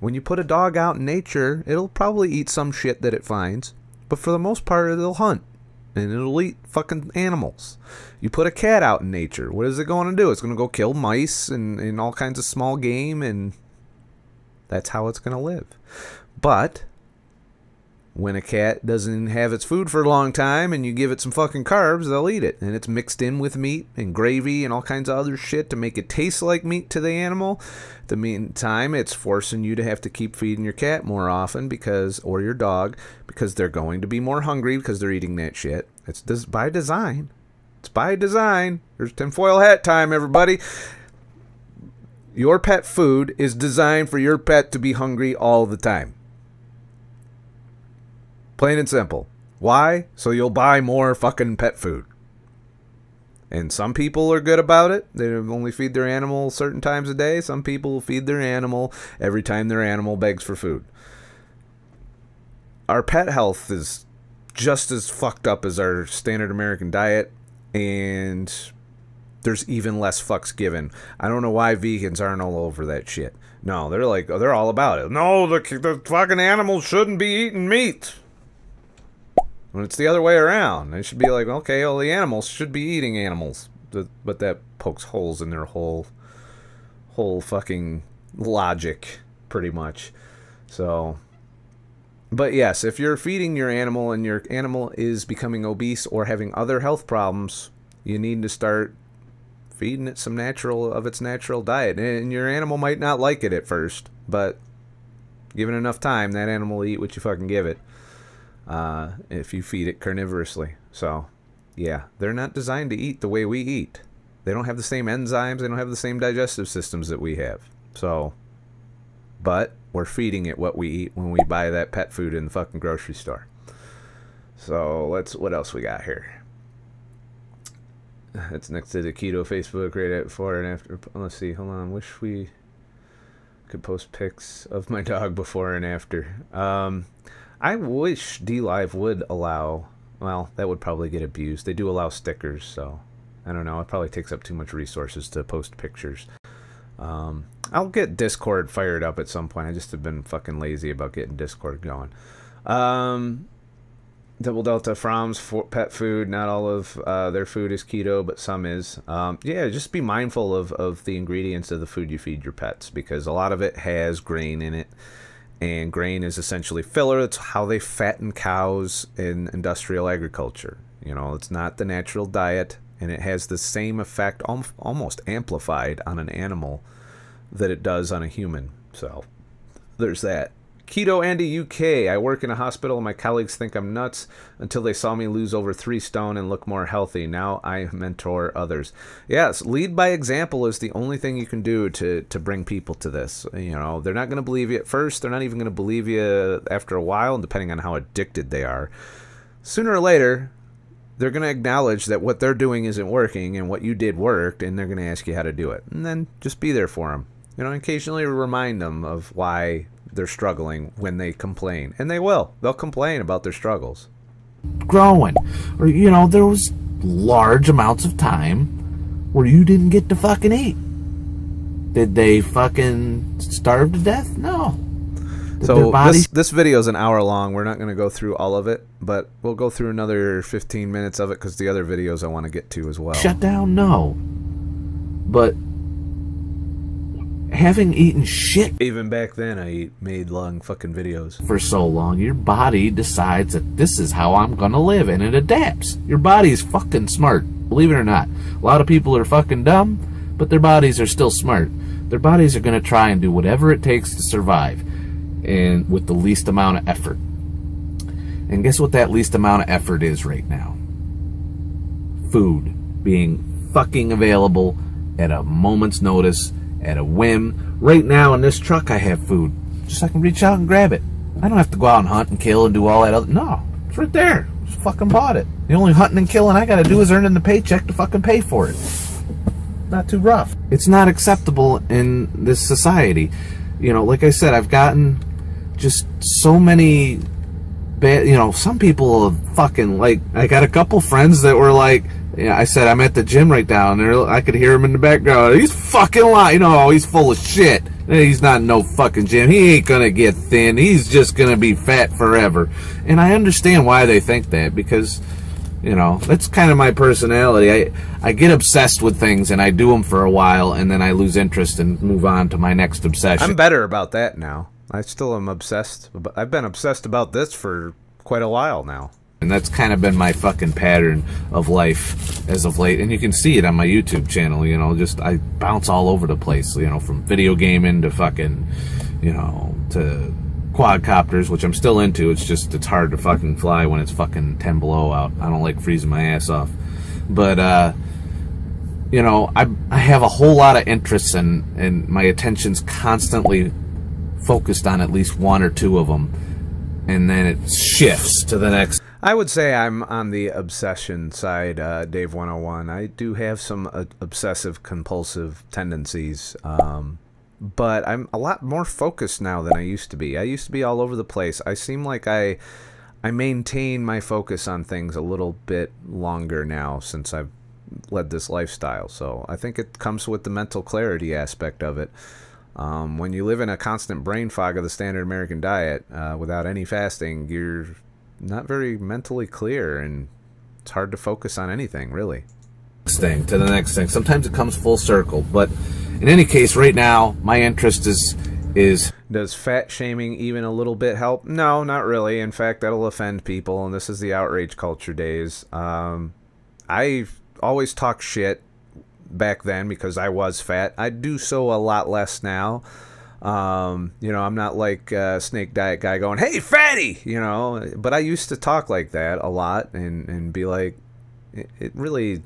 When you put a dog out in nature, it'll probably eat some shit that it finds, but for the most part, it'll hunt. And it'll eat fucking animals. You put a cat out in nature, what is it going to do? It's going to go kill mice and all kinds of small game, and that's how it's going to live. But when a cat doesn't have its food for a long time and you give it some fucking carbs, they'll eat it. And it's mixed in with meat and gravy and all kinds of other shit to make it taste like meat to the animal. In the meantime, it's forcing you to have to keep feeding your cat more often, because, or your dog, because they're going to be more hungry because they're eating that shit. It's by design. It's by design. There's tinfoil hat time, everybody. Your pet food is designed for your pet to be hungry all the time. Plain and simple. Why? So you'll buy more fucking pet food. And some people are good about it. They only feed their animal certain times a day. Some people feed their animal every time their animal begs for food. Our pet health is just as fucked up as our standard American diet, and there's even less fucks given. I don't know why vegans aren't all over that shit. No, they're like, they're all about it. No, the fucking animals shouldn't be eating meat. When it's the other way around, it should be like, okay, well, the animals should be eating animals. But that pokes holes in their whole fucking logic, pretty much. So, but yes, if you're feeding your animal and your animal is becoming obese or having other health problems, you need to start feeding it some of its natural diet. And your animal might not like it at first, but given enough time, that animal will eat what you fucking give it. If you feed it carnivorously. So, yeah, they're not designed to eat the way we eat. They don't have the same enzymes. They don't have the same digestive systems that we have. So, but we're feeding it what we eat when we buy that pet food in the fucking grocery store. So, what else we got here? It's next to the keto Facebook right before and after. Let's see, hold on. Wish we could post pics of my dog before and after. I wish DLive would allow, well, that would probably get abused. They do allow stickers, so I don't know. It probably takes up too much resources to post pictures. I'll get Discord fired up at some point. I just have been fucking lazy about getting Discord going. Double Delta, Fromm's for pet food. Not all of their food is keto, but some is. Yeah, just be mindful of the ingredients of the food you feed your pets, because a lot of it has grain in it. And grain is essentially filler. It's how they fatten cows in industrial agriculture. You know, it's not the natural diet, and it has the same effect, almost amplified, on an animal that it does on a human. So, there's that. Keto Andy UK. I work in a hospital, and my colleagues think I'm nuts until they saw me lose over 3 stone and look more healthy. Now I mentor others. Yes, lead by example is the only thing you can do to bring people to this. You know, they're not going to believe you at first. They're not even going to believe you after a while, and depending on how addicted they are. Sooner or later, they're going to acknowledge that what they're doing isn't working and what you did worked, and they're going to ask you how to do it. And then just be there for them. You know, occasionally remind them of why they're struggling when they complain. And they will. They'll complain about their struggles. Growing. Or, you know, there was large amounts of time where you didn't get to fucking eat. Did they fucking starve to death? No. So this video is an hour long. We're not going to go through all of it, but we'll go through another 15 minutes of it because the other videos I want to get to as well. Shut down? No. But having eaten shit, even back then I made long fucking videos for so long, your body decides that this is how I'm going to live, and it adapts. Your body's fucking smart, believe it or not. A lot of people are fucking dumb, but their bodies are still smart. Their bodies are going to try and do whatever it takes to survive, and with the least amount of effort. And guess what that least amount of effort is right now? Food being fucking available at a moment's notice, at a whim. Right now in this truck I have food. Just so I can reach out and grab it. I don't have to go out and hunt and kill and do all that other... No, it's right there. Just fucking bought it. The only hunting and killing I gotta do is earning the paycheck to fucking pay for it. Not too rough. It's not acceptable in this society. You know, like I said, I've gotten just so many bad, you know, some people fucking, like, I got a couple friends that were like, you know, I said, I'm at the gym right now, and I could hear him in the background, he's fucking lying, no, he's full of shit, he's not in no fucking gym, he ain't gonna get thin, he's just gonna be fat forever. And I understand why they think that, because, you know, that's kind of my personality. I get obsessed with things, and I do them for a while, and then I lose interest and move on to my next obsession. I'm better about that now. I still am obsessed, but I've been obsessed about this for quite a while now. And that's kind of been my fucking pattern of life as of late. And you can see it on my YouTube channel, you know, just I bounce all over the place, you know, from video gaming to fucking, you know, to quadcopters, which I'm still into. It's just, it's hard to fucking fly when it's fucking 10 below out. I don't like freezing my ass off. But, you know, I have a whole lot of interests, and my attention's constantly focused on at least one or two of them, and then it shifts to the next. I would say I'm on the obsession side, Dave 101. I do have some obsessive compulsive tendencies, but I'm a lot more focused now than I used to be. I used to be all over the place. I seem like I maintain my focus on things a little bit longer now since I've led this lifestyle. So I think it comes with the mental clarity aspect of it. When you live in a constant brain fog of the standard American diet, without any fasting, you're not very mentally clear, and it's hard to focus on anything, really. Next thing to the next thing. Sometimes it comes full circle, but in any case, right now, my interest is... Does fat shaming even a little bit help? No, not really. In fact, that'll offend people, and this is the outrage culture days. I always talk shit back then because I was fat. I do so a lot less now. You know, I'm not like a snake diet guy going, hey, fatty, you know, but I used to talk like that a lot and be like, it really,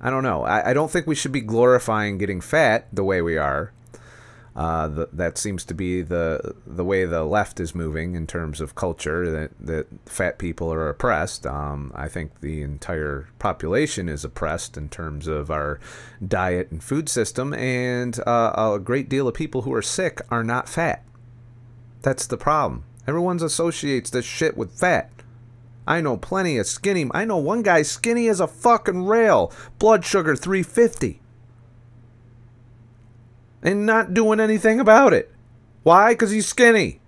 I don't know. I don't think we should be glorifying getting fat the way we are. That seems to be the way the left is moving in terms of culture, that fat people are oppressed. I think the entire population is oppressed in terms of our diet and food system, and a great deal of people who are sick are not fat. That's the problem. Everyone associates this shit with fat. I know plenty of skinny. I know one guy skinny as a fucking rail, blood sugar 350. And not doing anything about it. Why? Because he's skinny.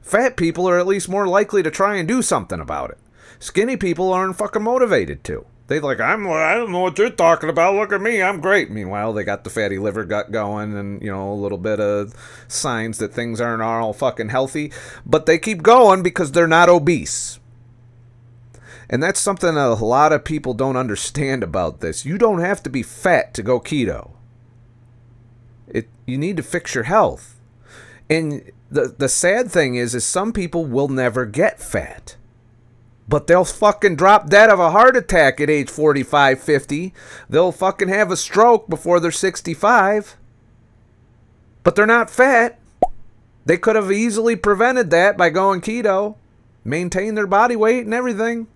Fat people are at least more likely to try and do something about it. Skinny people aren't fucking motivated to. They like, I don't know what you're talking about. Look at me, I'm great. Meanwhile, they got the fatty liver gut going, and, you know, a little bit of signs that things aren't all fucking healthy. But they keep going because they're not obese. And that's something a lot of people don't understand about this. You don't have to be fat to go keto. You need to fix your health. And the sad thing is some people will never get fat. But they'll fucking drop dead of a heart attack at age 45, 50. They'll fucking have a stroke before they're 65. But they're not fat. They could have easily prevented that by going keto, maintain their body weight and everything.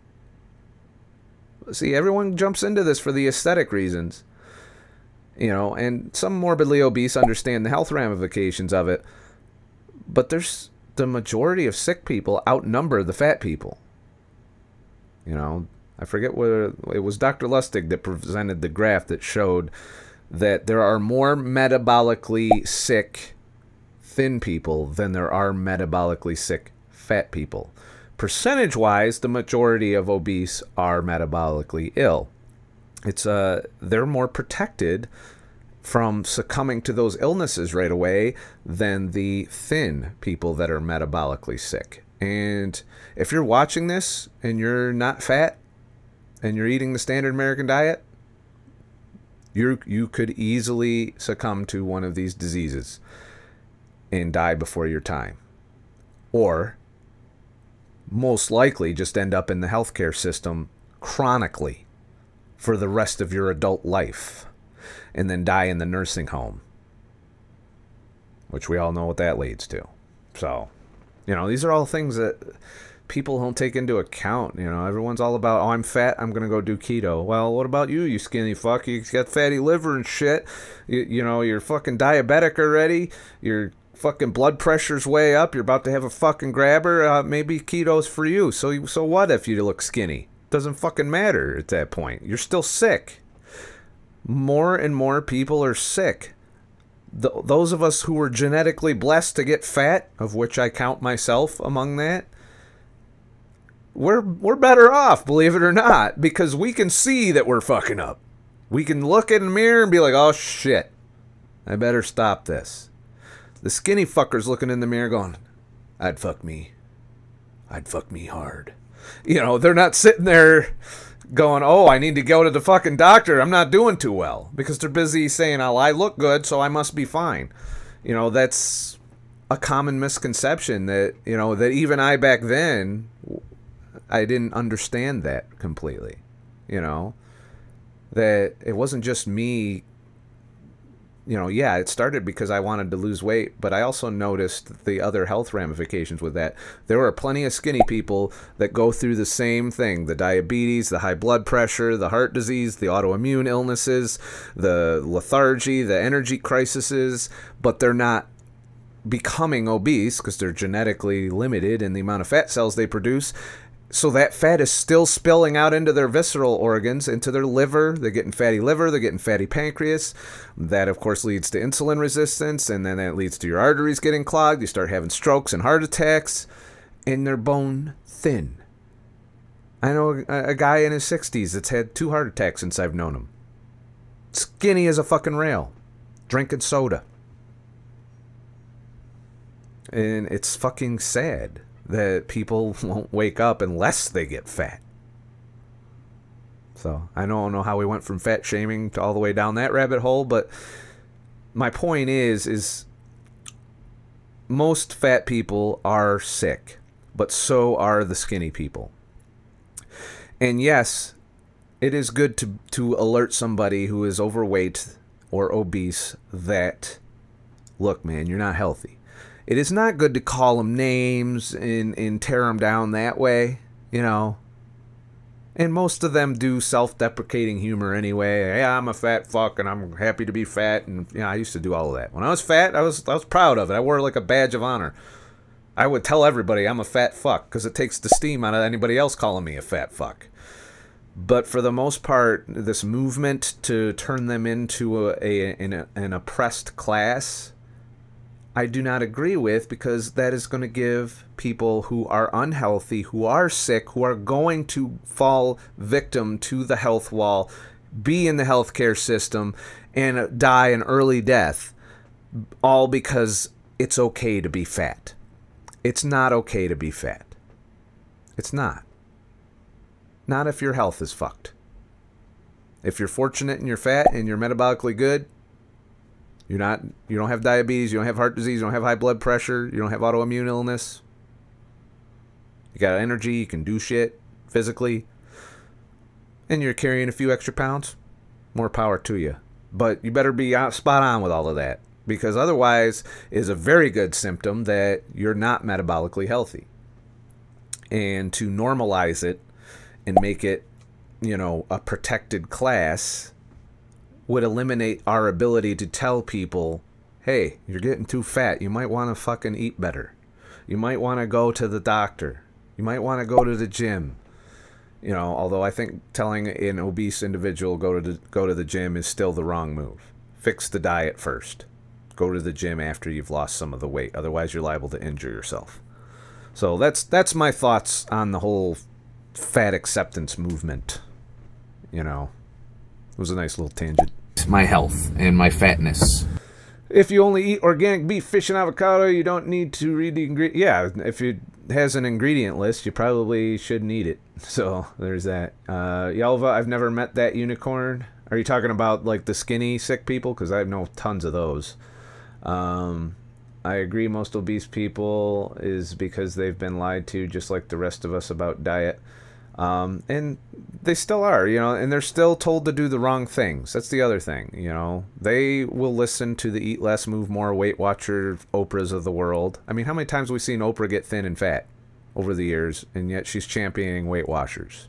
See, everyone jumps into this for the aesthetic reasons. You know, and some morbidly obese understand the health ramifications of it, but there's the majority of sick people outnumber the fat people. You know, I forget whether it was Dr. Lustig that presented the graph that showed that there are more metabolically sick thin people than there are metabolically sick fat people. Percentage-wise, the majority of obese are metabolically ill. It's they're more protected from succumbing to those illnesses right away than the thin people that are metabolically sick. And if you're watching this and you're not fat and you're eating the standard American diet, you could easily succumb to one of these diseases and die before your time, or most likely just end up in the healthcare system chronically for the rest of your adult life and then die in the nursing home, which we all know what that leads to. So, you know, these are all things that people don't take into account. You know, everyone's all about, oh, I'm fat, I'm going to go do keto. Well, what about you, you skinny fuck? You got fatty liver and shit. You know, you're fucking diabetic already. Your fucking blood pressure's way up. You're about to have a fucking grabber. Maybe keto's for you. So what if you look skinny? Doesn't fucking matter at that point. You're still sick. More and more people are sick. Those of us who were genetically blessed to get fat, of which I count myself among that, we're better off, believe it or not, because we can see that we're fucking up. We can look in the mirror and be like, oh shit, I better stop this. The skinny fucker's looking in the mirror going, I'd fuck me. I'd fuck me hard. You know, they're not sitting there going, oh, I need to go to the fucking doctor, I'm not doing too well, because they're busy saying, oh, I look good, so I must be fine. You know, that's a common misconception that, you know, that even I back then, I didn't understand that completely, you know, that it wasn't just me, you know. Yeah, it started because I wanted to lose weight, but I also noticed the other health ramifications with that. There are plenty of skinny people that go through the same thing, the diabetes, the high blood pressure, the heart disease, the autoimmune illnesses, the lethargy, the energy crises, but they're not becoming obese because they're genetically limited in the amount of fat cells they produce. So that fat is still spilling out into their visceral organs, into their liver. They're getting fatty liver. They're getting fatty pancreas. That, of course, leads to insulin resistance, and then that leads to your arteries getting clogged. You start having strokes and heart attacks, and they're bone thin. I know a guy in his 60s that's had 2 heart attacks since I've known him. Skinny as a fucking rail, drinking soda. And it's fucking sad that people won't wake up unless they get fat. So I don't know how we went from fat shaming to all the way down that rabbit hole, but my point is most fat people are sick, but so are the skinny people. And yes, it is good to alert somebody who is overweight or obese that, look, man, you're not healthy. It is not good to call them names and tear them down that way, you know. And most of them do self-deprecating humor anyway. Hey, I'm a fat fuck, and I'm happy to be fat. And yeah, you know, I used to do all of that. When I was fat, I was proud of it. I wore it like a badge of honor. I would tell everybody I'm a fat fuck because it takes the steam out of anybody else calling me a fat fuck. But for the most part, this movement to turn them into an oppressed class, I do not agree with, because that is going to give people who are unhealthy, who are sick, who are going to fall victim to the health wall, be in the healthcare system, and die an early death, all because it's okay to be fat. It's not okay to be fat. It's not. Not if your health is fucked. If you're fortunate and you're fat and you're metabolically good, you don't have diabetes, you don't have heart disease, you don't have high blood pressure, you don't have autoimmune illness. You got energy, you can do shit physically. And you're carrying a few extra pounds, more power to you. But you better be spot on with all of that, because otherwise is a very good symptom that you're not metabolically healthy. And to normalize it and make it, you know, a protected class would eliminate our ability to tell people, hey, you're getting too fat. You might want to fucking eat better. You might want to go to the doctor. You might want to go to the gym. You know, although I think telling an obese individual go to the gym is still the wrong move. fix the diet first. Go to the gym after you've lost some of the weight. Otherwise, you're liable to injure yourself. So that's my thoughts on the whole fat acceptance movement. You know, it was a nice little tangent. My health and my fatness. If you only eat organic beef, fish, and avocado, you don't need to read the ingredient. Yeah, if it has an ingredient list, you probably shouldn't eat it. So there's that. Yelva, I've never met that unicorn. Are you talking about like the skinny sick people? Because I know tons of those. I agree most obese people is because they've been lied to, just like the rest of us, about diet. And they still are, you know, and they're still told to do the wrong things. That's the other thing, you know. They will listen to the Eat Less, Move More, Weight Watcher, Oprahs of the world. I mean, how many times have we seen Oprah get thin and fat over the years, and yet she's championing Weight Watchers?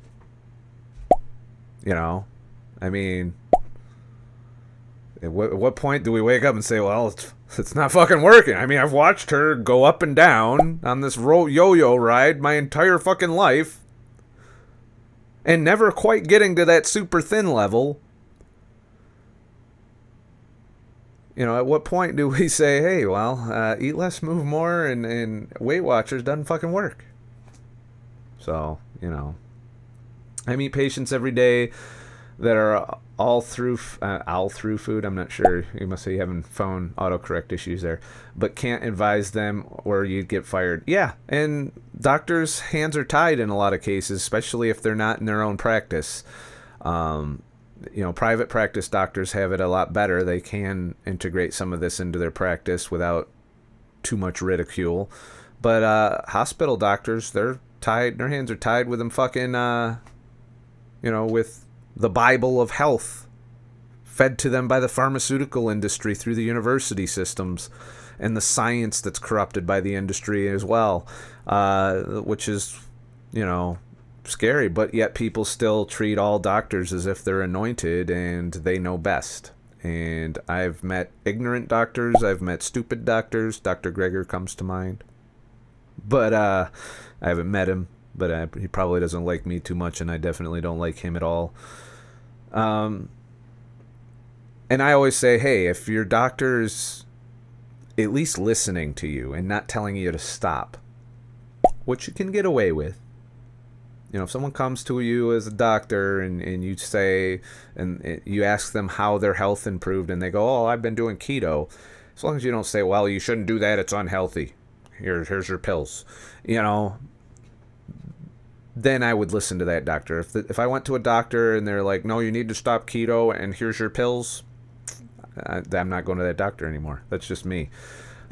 You know, I mean, at what point do we wake up and say, well, it's not fucking working? I mean, I've watched her go up and down on this yo-yo ride my entire fucking life. And never quite getting to that super thin level. You know, at what point do we say, hey, well, eat less, move more, and Weight Watchers doesn't fucking work? So, you know. I meet patients every day that are all through food. I'm not sure. You must be having phone autocorrect issues there. But can't advise them or you'd get fired. Yeah, and doctors' hands are tied in a lot of cases, especially if they're not in their own practice. You know, private practice doctors have it a lot better. They can integrate some of this into their practice without too much ridicule. But hospital doctors, they're tied. Their hands are tied with them fucking, you know, with the Bible of health, fed to them by the pharmaceutical industry through the university systems and the science that's corrupted by the industry as well, which is, you know, scary. But yet people still treat all doctors as if they're anointed and they know best. And I've met ignorant doctors. I've met stupid doctors. Dr. Greger comes to mind. But I haven't met him, but he probably doesn't like me too much, and I definitely don't like him at all. And I always say, hey, if your doctor's at least listening to you and not telling you to stop, which you can get away with. You know, if someone comes to you as a doctor and you say, and you ask them how their health improved, and they go, oh, I've been doing keto. As long as you don't say, well, you shouldn't do that, it's unhealthy. Here's your pills. You know, then I would listen to that doctor. If I went to a doctor and they're like, no, you need to stop keto and here's your pills, I'm not going to that doctor anymore. That's just me.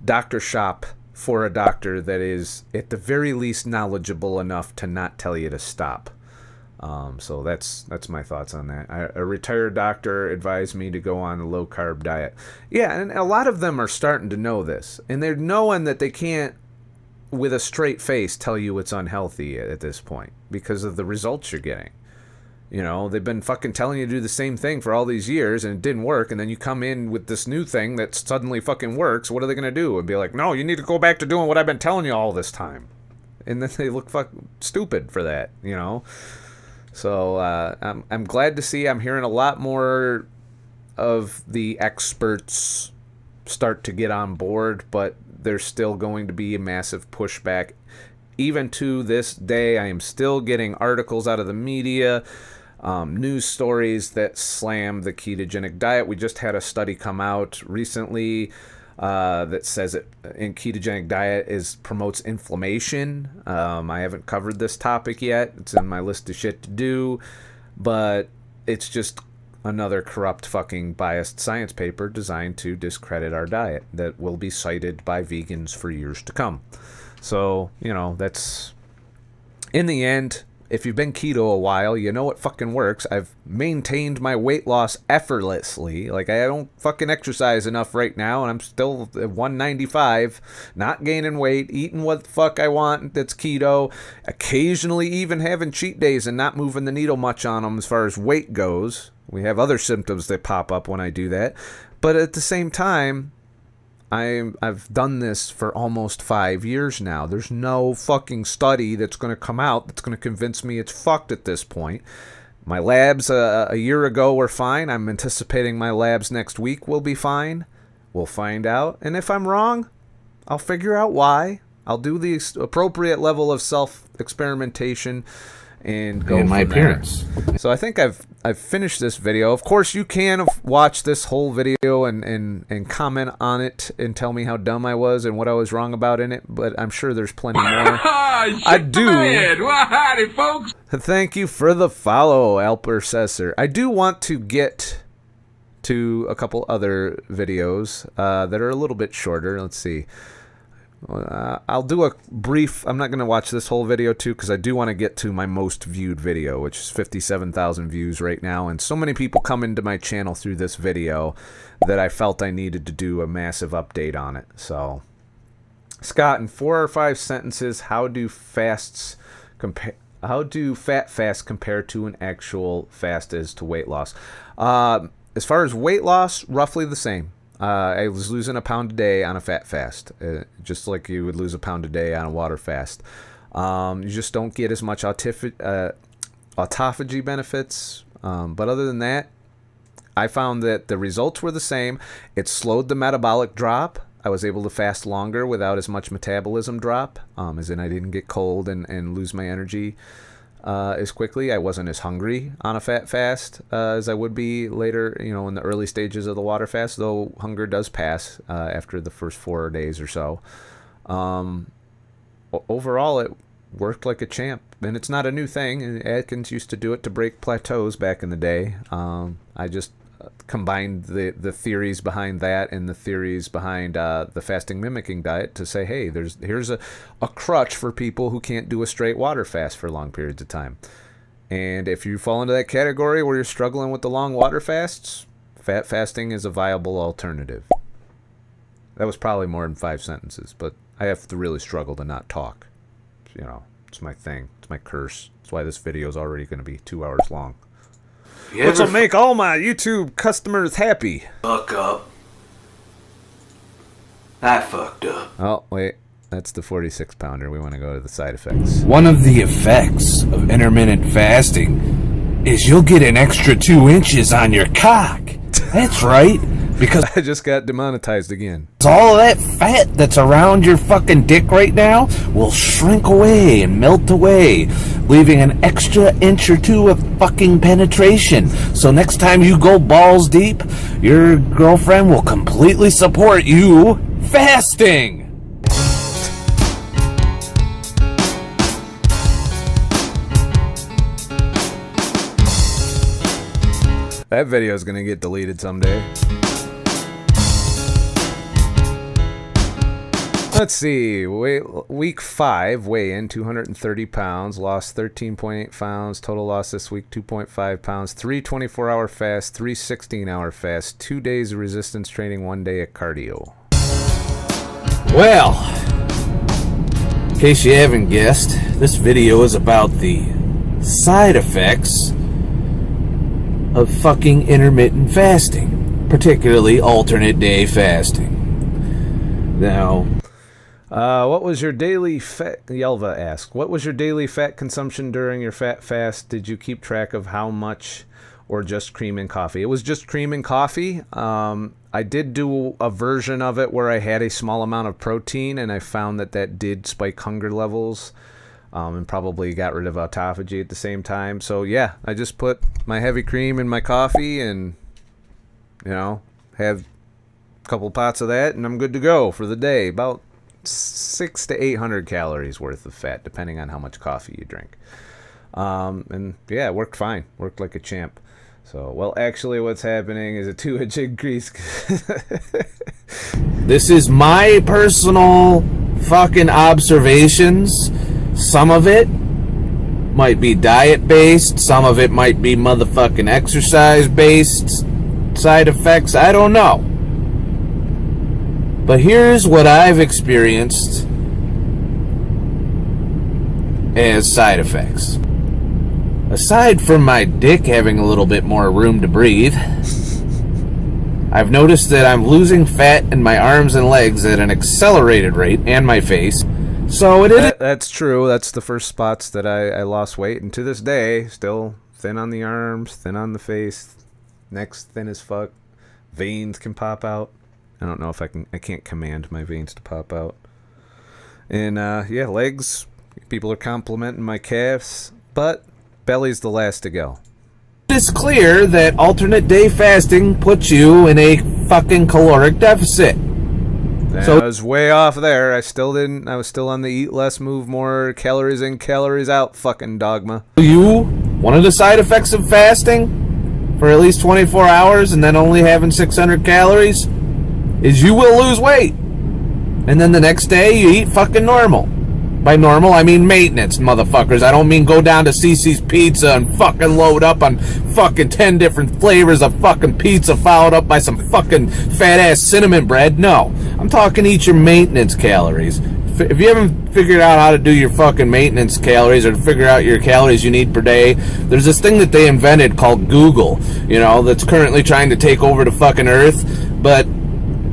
Doctor shop for a doctor that is at the very least knowledgeable enough to not tell you to stop. So that's my thoughts on that. A retired doctor advised me to go on a low-carb diet. Yeah, and a lot of them are starting to know this. And they're knowing that they can't, with a straight face, tell you it's unhealthy at this point because of the results you're getting. You know, they've been fucking telling you to do the same thing for all these years and it didn't work, and then you come in with this new thing that suddenly fucking works. What are they gonna do? And be like, no, you need to go back to doing what I've been telling you all this time. And then they look fucking stupid for that, you know. So I'm glad to see I'm hearing a lot more of the experts start to get on board, but there's still going to be a massive pushback. Even to this day, I am still getting articles out of the media, news stories that slam the ketogenic diet. We just had a study come out recently that says it in ketogenic diet promotes inflammation. I haven't covered this topic yet. It's in my list of shit to do, but it's just another corrupt fucking biased science paper designed to discredit our diet that will be cited by vegans for years to come. So, you know, that's, in the end, if you've been keto a while, you know it fucking works. I've maintained my weight loss effortlessly. Like, I don't fucking exercise enough right now, and I'm still at 195, not gaining weight, eating what the fuck I want that's keto, occasionally even having cheat days and not moving the needle much on them as far as weight goes. We have other symptoms that pop up when I do that. But at the same time, I've done this for almost 5 years now. There's no fucking study that's going to come out that's going to convince me it's fucked at this point. My labs a year ago were fine. I'm anticipating my labs next week will be fine. We'll find out. And if I'm wrong, I'll figure out why. I'll do the appropriate level of self-experimentation and go from my appearance. So I think I've finished this video. Of course, you can watch this whole video and comment on it and tell me how dumb I was and what I was wrong about in it, but I'm sure there's plenty more. I do. Well, howdy, folks. Thank you for the follow, Alper Sesser. I do want to get to a couple other videos that are a little bit shorter. Let's see. I'll do a brief, I'm not going to watch this whole video too because I do want to get to my most viewed video, which is 57,000 views right now, and so many people come into my channel through this video that I felt I needed to do a massive update on it. So, Scott, in 4 or 5 sentences, how do fat fast compare to an actual fast as to weight loss? As far as weight loss, roughly the same. I was losing 1 pound a day on a fat fast, just like you would lose 1 pound a day on a water fast. You just don't get as much autophagy benefits. But other than that, I found that the results were the same. It slowed the metabolic drop. I was able to fast longer without as much metabolism drop, as in I didn't get cold and lose my energy as quickly. I wasn't as hungry on a fat fast as I would be later, you know, in the early stages of the water fast, though hunger does pass after the first 4 days or so. Overall, it worked like a champ, and it's not a new thing. Atkins used to do it to break plateaus back in the day. I just combined the theories behind that and the theories behind the fasting mimicking diet to say, hey, here's a crutch for people who can't do a straight water fast for long periods of time. And if you fall into that category where you're struggling with the long water fasts, fat fasting is a viable alternative. That was probably more than 5 sentences, but I have to really struggle to not talk. You know, it's my thing. It's my curse. That's why this video is already going to be 2 hours long. Which will make all my YouTube customers happy. Fuck up. I fucked up. Oh, wait. That's the 46-pounder. We want to go to the side effects. One of the effects of intermittent fasting is you'll get an extra 2 inches on your cock. That's right. Because I just got demonetized again. All that fat that's around your fucking dick right now will shrink away and melt away, leaving an extra inch or two of fucking penetration. So next time you go balls deep, your girlfriend will completely support you fasting. That video is going to get deleted someday. Let's see, week 5, weigh in, 230 pounds, lost 13.8 pounds, total loss this week, 2.5 pounds, 3 24-hour fast, 3 16-hour fast, 2 days of resistance training, 1 day of cardio. Well, in case you haven't guessed, this video is about the side effects of fucking intermittent fasting, particularly alternate day fasting. Now... what was your daily fat? Yelva asked, what was your daily fat consumption during your fat fast? Did you keep track of how much or just cream and coffee? It was just cream and coffee. I did do a version of it where I had a small amount of protein, and I found that that did spike hunger levels and probably got rid of autophagy at the same time. So, yeah, I just put my heavy cream in my coffee and, you know, have a couple pots of that, and I'm good to go for the day. About 600 to 800 calories worth of fat, depending on how much coffee you drink. And yeah, it worked fine. Worked like a champ. So, well, actually what's happening is a 2-inch increase. This is my personal fucking observations. Some of it might be diet-based. Some of it might be motherfucking exercise-based side effects. I don't know. But here's what I've experienced as side effects. Aside from my dick having a little bit more room to breathe, I've noticed that I'm losing fat in my arms and legs at an accelerated rate, and my face. So it is... That's true. That's the first spots that I lost weight, and to this day, still... thin on the arms, thin on the face, neck's thin as fuck. Veins can pop out. I don't know if I can't command my veins to pop out. And yeah, legs, people are complimenting my calves, but belly's the last to go. It's clear that alternate day fasting puts you in a fucking caloric deficit. So I was way off there. I was still on the eat less, move more, calories in, calories out fucking dogma. You, one of the side effects of fasting for at least 24 hours and then only having 600 calories is you will lose weight. And then the next day you eat fucking normal. By normal, I mean maintenance, motherfuckers. I don't mean go down to CeCe's Pizza and fucking load up on fucking 10 different flavors of fucking pizza followed up by some fucking fat-ass cinnamon bread. No. I'm talking eat your maintenance calories. If you haven't figured out how to do your fucking maintenance calories or to figure out your calories you need per day, there's this thing that they invented called Google, you know, that's currently trying to take over the fucking earth, but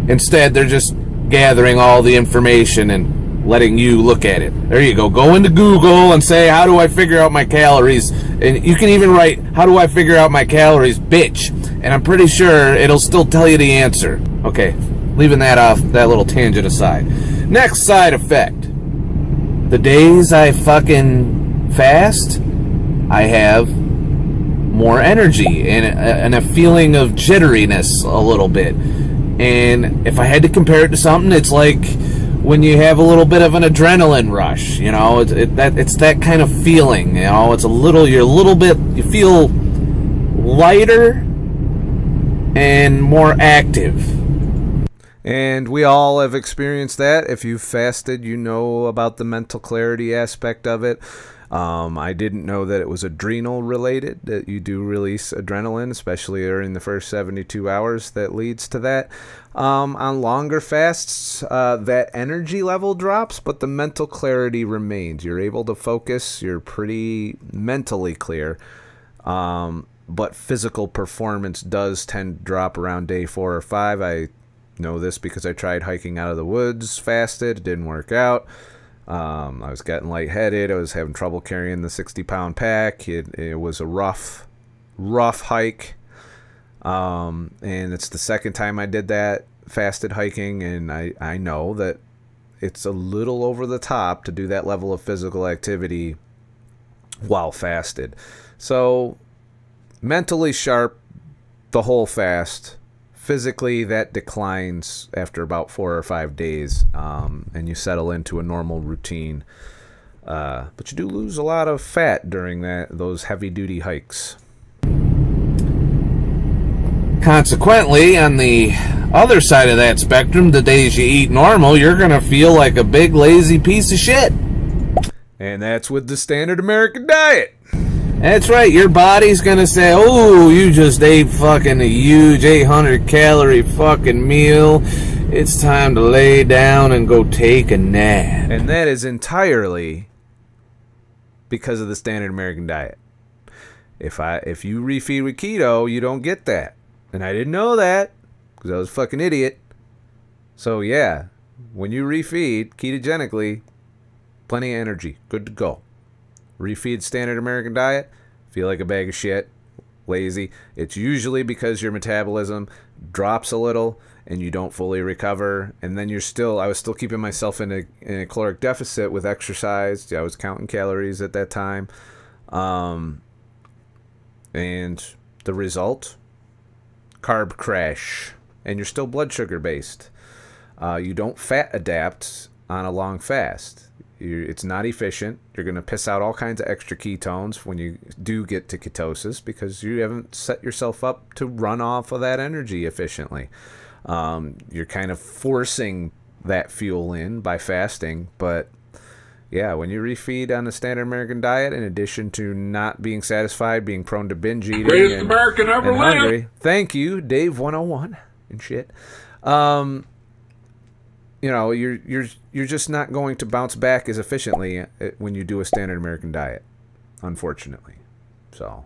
instead they're just gathering all the information and letting you look at it. There you go. Go into Google and say, how do I figure out my calories? And you can even write, how do I figure out my calories, bitch? And I'm pretty sure it'll still tell you the answer. Okay, leaving that off, that little tangent aside. Next side effect. The days I fucking fast, I have more energy and a feeling of jitteriness a little bit. And if I had to compare it to something, it's like when you have a little bit of an adrenaline rush, you know, it's that kind of feeling, you know, it's a little, you're a little bit, you feel lighter and more active. And we all have experienced that. If you've fasted, you know about the mental clarity aspect of it. I didn't know that it was adrenal related, that you do release adrenaline, especially during the first 72 hours that leads to that. On longer fasts, that energy level drops, but the mental clarity remains. You're able to focus. You're pretty mentally clear. But physical performance does tend to drop around day 4 or 5. I know this because I tried hiking out of the woods, fasted, it didn't work out. I was getting lightheaded. I was having trouble carrying the 60-pound pack. It was a rough hike. And it's the second time I did that, fasted hiking, and I know that it's a little over the top to do that level of physical activity while fasted. So mentally sharp the whole fast. Physically, that declines after about 4 or 5 days, and you settle into a normal routine. But you do lose a lot of fat during those heavy-duty hikes. Consequently, on the other side of that spectrum, the days you eat normal, you're going to feel like a big, lazy piece of shit. And that's with the standard American diet. That's right, your body's gonna say, oh, you just ate fucking a huge 800 calorie fucking meal. It's time to lay down and go take a nap. And that is entirely because of the standard American diet. If you refeed with keto, you don't get that. And I didn't know that because I was a fucking idiot. So yeah, when you refeed ketogenically, plenty of energy, good to go. Refeed standard American diet, feel like a bag of shit, lazy. It's usually because your metabolism drops a little and you don't fully recover. And then you're still, I was still keeping myself in a caloric deficit with exercise. I was counting calories at that time. And the result, carb crash. And you're still blood sugar based. You don't fat adapt on a long fast. It's not efficient. You're going to piss out all kinds of extra ketones when you do get to ketosis because you haven't set yourself up to run off of that energy efficiently. You're kind of forcing that fuel in by fasting. But yeah, when you refeed on a standard American diet, in addition to not being satisfied, being prone to binge eating, and hungry. Thank you, Dave 101 and shit. You know, you're just not going to bounce back as efficiently when you do a standard American diet, unfortunately. So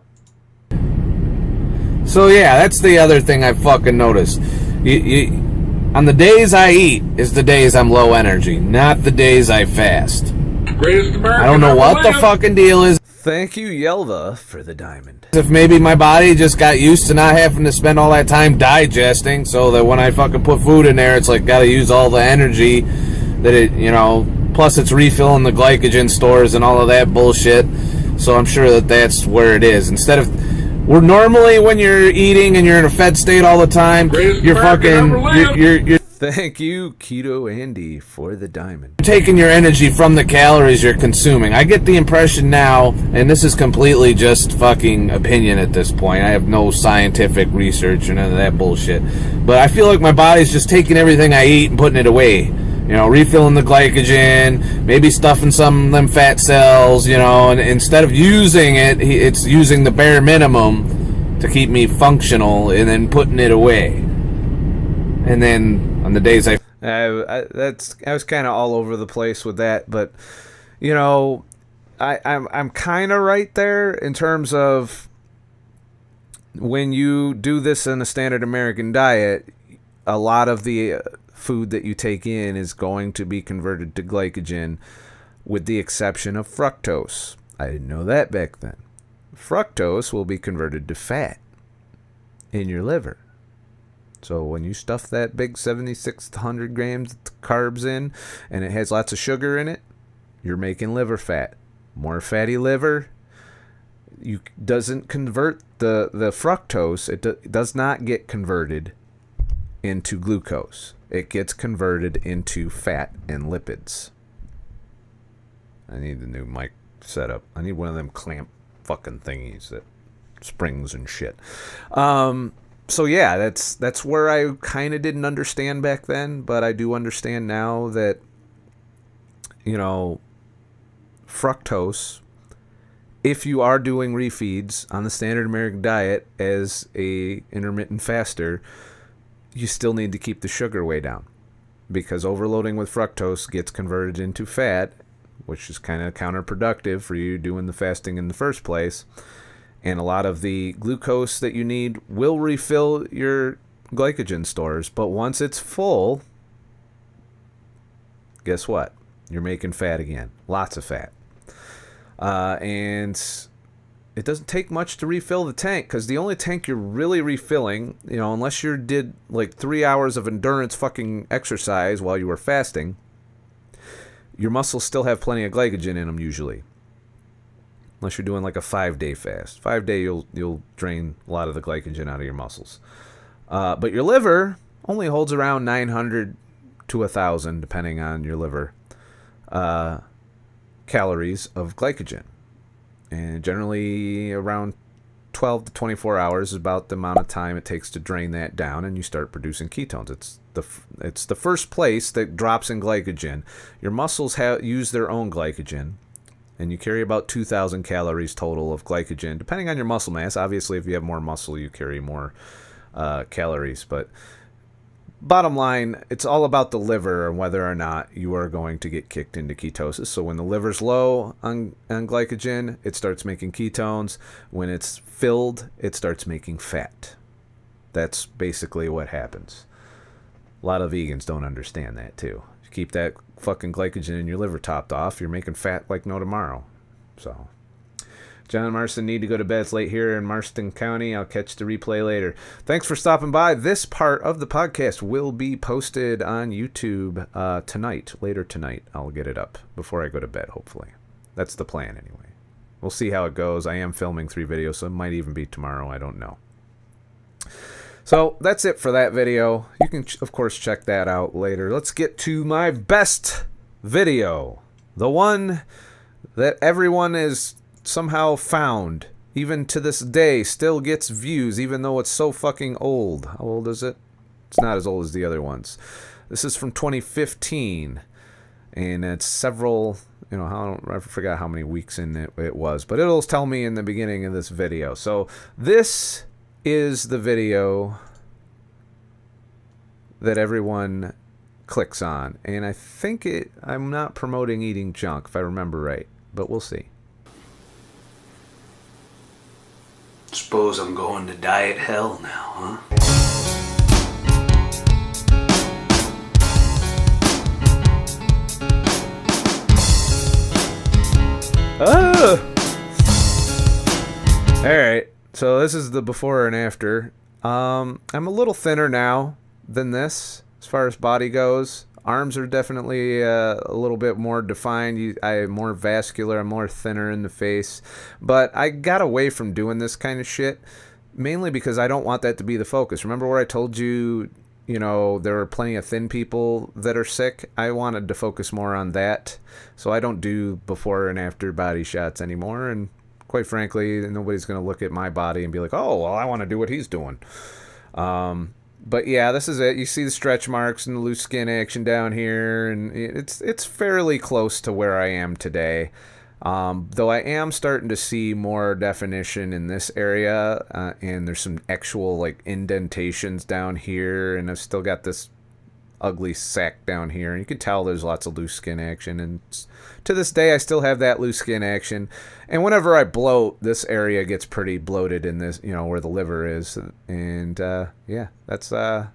yeah, that's the other thing I fucking noticed. On the days I eat is the days I'm low energy, not the days I fast. I don't know what the fucking deal is. Thank you, Yelva, for the diamond. If maybe my body just got used to not having to spend all that time digesting, so that when I fucking put food in there, it's like gotta use all the energy that it, you know, plus it's refilling the glycogen stores and all of that bullshit. So I'm sure that that's where it is. Instead of, we're normally when you're eating and you're in a fed state all the time, you're fucking, you're Thank you, Keto Andy, for the diamond. Taking your energy from the calories you're consuming. I get the impression now, and this is completely just fucking opinion at this point. I have no scientific research or none of that bullshit. But I feel like my body's just taking everything I eat and putting it away. You know, refilling the glycogen, maybe stuffing some of them fat cells, you know, and instead of using it, it's using the bare minimum to keep me functional and then putting it away. And then on the days I was kind of all over the place with that, but you know, I'm kind of right there in terms of when you do this in a standard American diet, a lot of the food that you take in is going to be converted to glycogen, with the exception of fructose. I didn't know that back then. Fructose will be converted to fat in your liver. So when you stuff that big 7,600 grams of carbs in and it has lots of sugar in it, you're making liver fat. More fatty liver, you doesn't convert the fructose. It does not get converted into glucose. It gets converted into fat and lipids. I need the new mic setup. I need one of them clamp fucking thingies that springs and shit. So yeah, that's where I kind of didn't understand back then, but I do understand now that, you know, fructose, if you are doing refeeds on the standard American diet as a intermittent faster, you still need to keep the sugar way down, because overloading with fructose gets converted into fat, which is kind of counterproductive for you doing the fasting in the first place. And a lot of the glucose that you need will refill your glycogen stores. But once it's full, guess what? You're making fat again. Lots of fat. And it doesn't take much to refill the tank, because the only tank you're really refilling, you know, unless you did like 3 hours of endurance fucking exercise while you were fasting, your muscles still have plenty of glycogen in them usually. Unless you're doing like a 5-day fast. 5-day, you'll drain a lot of the glycogen out of your muscles. But your liver only holds around 900 to 1,000, depending on your liver, calories of glycogen. And generally around 12 to 24 hours is about the amount of time it takes to drain that down, and you start producing ketones. It's the first place that drops in glycogen. Your muscles use their own glycogen. And you carry about 2,000 calories total of glycogen, depending on your muscle mass. Obviously, if you have more muscle, you carry more calories. But bottom line, it's all about the liver and whether or not you are going to get kicked into ketosis. So when the liver's low on glycogen, it starts making ketones. When it's filled, it starts making fat. That's basically what happens. A lot of vegans don't understand that, too. Keep that fucking glycogen in your liver topped off, you're making fat like no tomorrow. So John Marston, need to go to bed. It's late here in Marston County. I'll catch the replay later. Thanks for stopping by. This part of the podcast will be posted on YouTube tonight, later tonight. I'll get it up before I go to bed, hopefully. That's the plan anyway. We'll see how it goes. I am filming 3 videos, so it might even be tomorrow. I don't know. So that's it for that video. You can, of course, check that out later. Let's get to my best video. The one that everyone is somehow found. Even to this day, still gets views, even though it's so fucking old. How old is it? It's not as old as the other ones. This is from 2015. And it's several, you know, I forgot how many weeks in it was. But it'll tell me in the beginning of this video. So this is the video that everyone clicks on, and I think I'm not promoting eating junk if I remember right, but we'll see. Suppose I'm going to diet hell now, huh? Alright, so this is the before and after. I'm a little thinner now than this, as far as body goes. Arms are definitely a little bit more defined. I'm more vascular. I'm more thinner in the face. But I got away from doing this kind of shit, mainly because I don't want that to be the focus. Remember where I told you, you know, there are plenty of thin people that are sick? I wanted to focus more on that. So I don't do before and after body shots anymore. And quite frankly, nobody's going to look at my body and be like, oh, well, I want to do what he's doing. But yeah, this is it. You see the stretch marks and the loose skin action down here, and it's fairly close to where I am today. Though I am starting to see more definition in this area, and there's some actual like indentations down here, and I've still got this ugly sack down here, and you can tell there's lots of loose skin action, and to this day I still have that loose skin action. And whenever I bloat, this area gets pretty bloated in this, you know, where the liver is. And yeah, that's the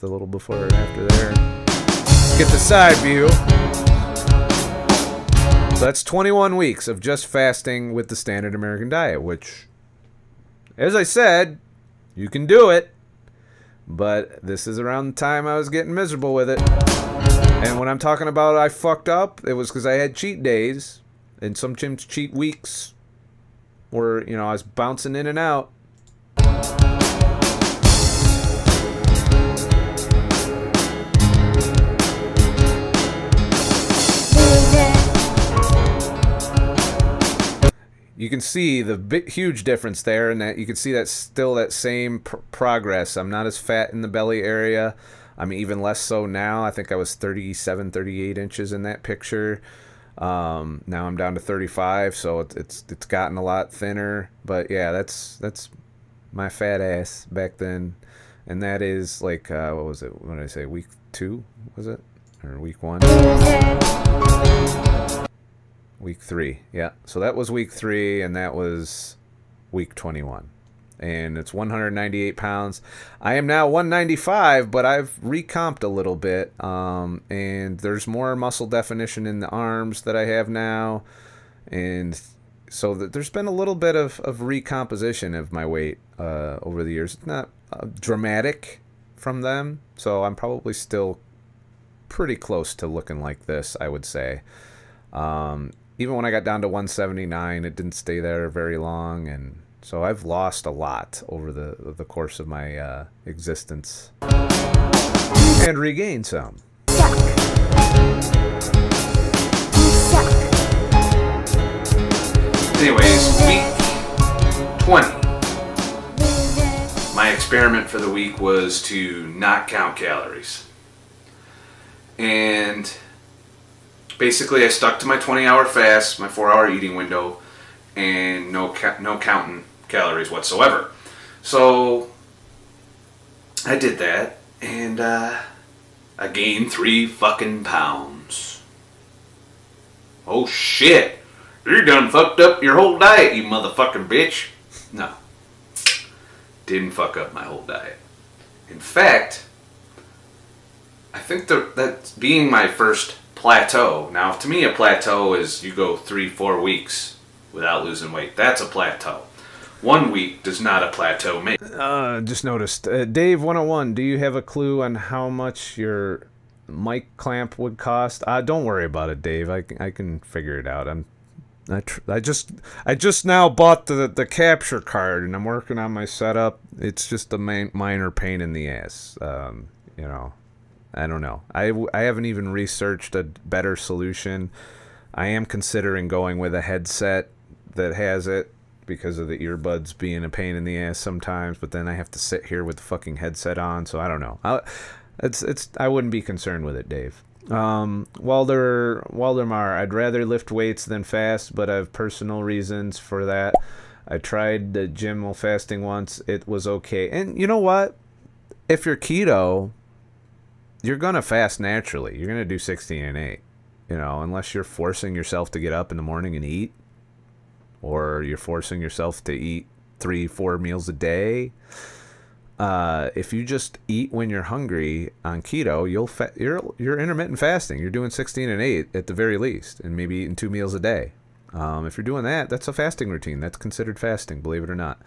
little before and after there. Let's get the side view. So that's 21 weeks of just fasting with the standard American diet, which, as I said, you can do it. But this is around the time I was getting miserable with it. And when I'm talking about I fucked up, it was because I had cheat days. And some cheat weeks where, you know, I was bouncing in and out. You can see the huge difference there, and that you can see that's still that same progress. I'm not as fat in the belly area. I'm even less so now. I think I was 37, 38 inches in that picture. Now I'm down to 35, so it's gotten a lot thinner. But yeah, that's my fat ass back then, and that is like what was it? What did I say? Week 2 was it, or week 1? Week 3, yeah. So that was week 3, and that was week 21. And it's 198 pounds. I am now 195, but I've recomped a little bit. And there's more muscle definition in the arms that I have now. And so there's been a little bit of recomposition of my weight over the years. It's not dramatic from them. So I'm probably still pretty close to looking like this, I would say. Even when I got down to 179, it didn't stay there very long, and so I've lost a lot over the course of my existence, and regained some. Anyways, week 20. My experiment for the week was to not count calories, and basically, I stuck to my 20-hour fast, my 4-hour eating window, and no counting calories whatsoever. So I did that, and I gained 3 fucking pounds. Oh shit! You done fucked up your whole diet, you motherfucking bitch. No, didn't fuck up my whole diet. In fact, I think that being my first plateau. Now, to me, a plateau is you go 3-4 weeks without losing weight. That's a plateau. 1 week does not a plateau make. Just noticed. Dave 101, do you have a clue on how much your mic clamp would cost? Don't worry about it, Dave. I can figure it out. I just now bought the capture card, and I'm working on my setup. It's just a minor pain in the ass. You know. I don't know. I haven't even researched a better solution. I am considering going with a headset that has it because of the earbuds being a pain in the ass sometimes, but then I have to sit here with the fucking headset on, so I don't know. I wouldn't be concerned with it, Dave. Waldemar, I'd rather lift weights than fast, but I have personal reasons for that. I tried the gym while fasting once. It was okay. And you know what? If you're keto, you're going to fast naturally. You're going to do 16 and 8, you know, unless you're forcing yourself to get up in the morning and eat, or you're forcing yourself to eat 3-4 meals a day. If you just eat when you're hungry on keto, you're intermittent fasting. You're doing 16 and 8 at the very least, and maybe eating 2 meals a day. If you're doing that, that's a fasting routine. That's considered fasting, believe it or not.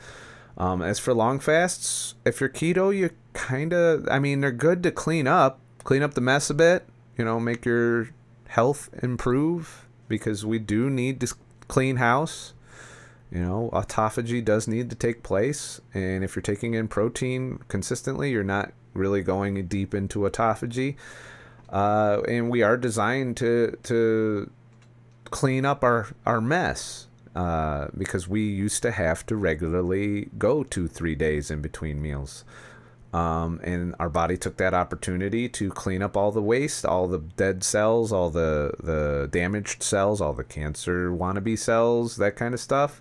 As for long fasts, if you're keto, you kind of, I mean, they're good to clean up the mess a bit, you know, make your health improve, because we do need to clean house. You know, autophagy does need to take place, and if you're taking in protein consistently, you're not really going deep into autophagy. And we are designed to clean up our mess, because we used to have to regularly go 2-3 days in between meals. And our body took that opportunity to clean up all the waste, all the dead cells, all the damaged cells, all the cancer wannabe cells, that kind of stuff.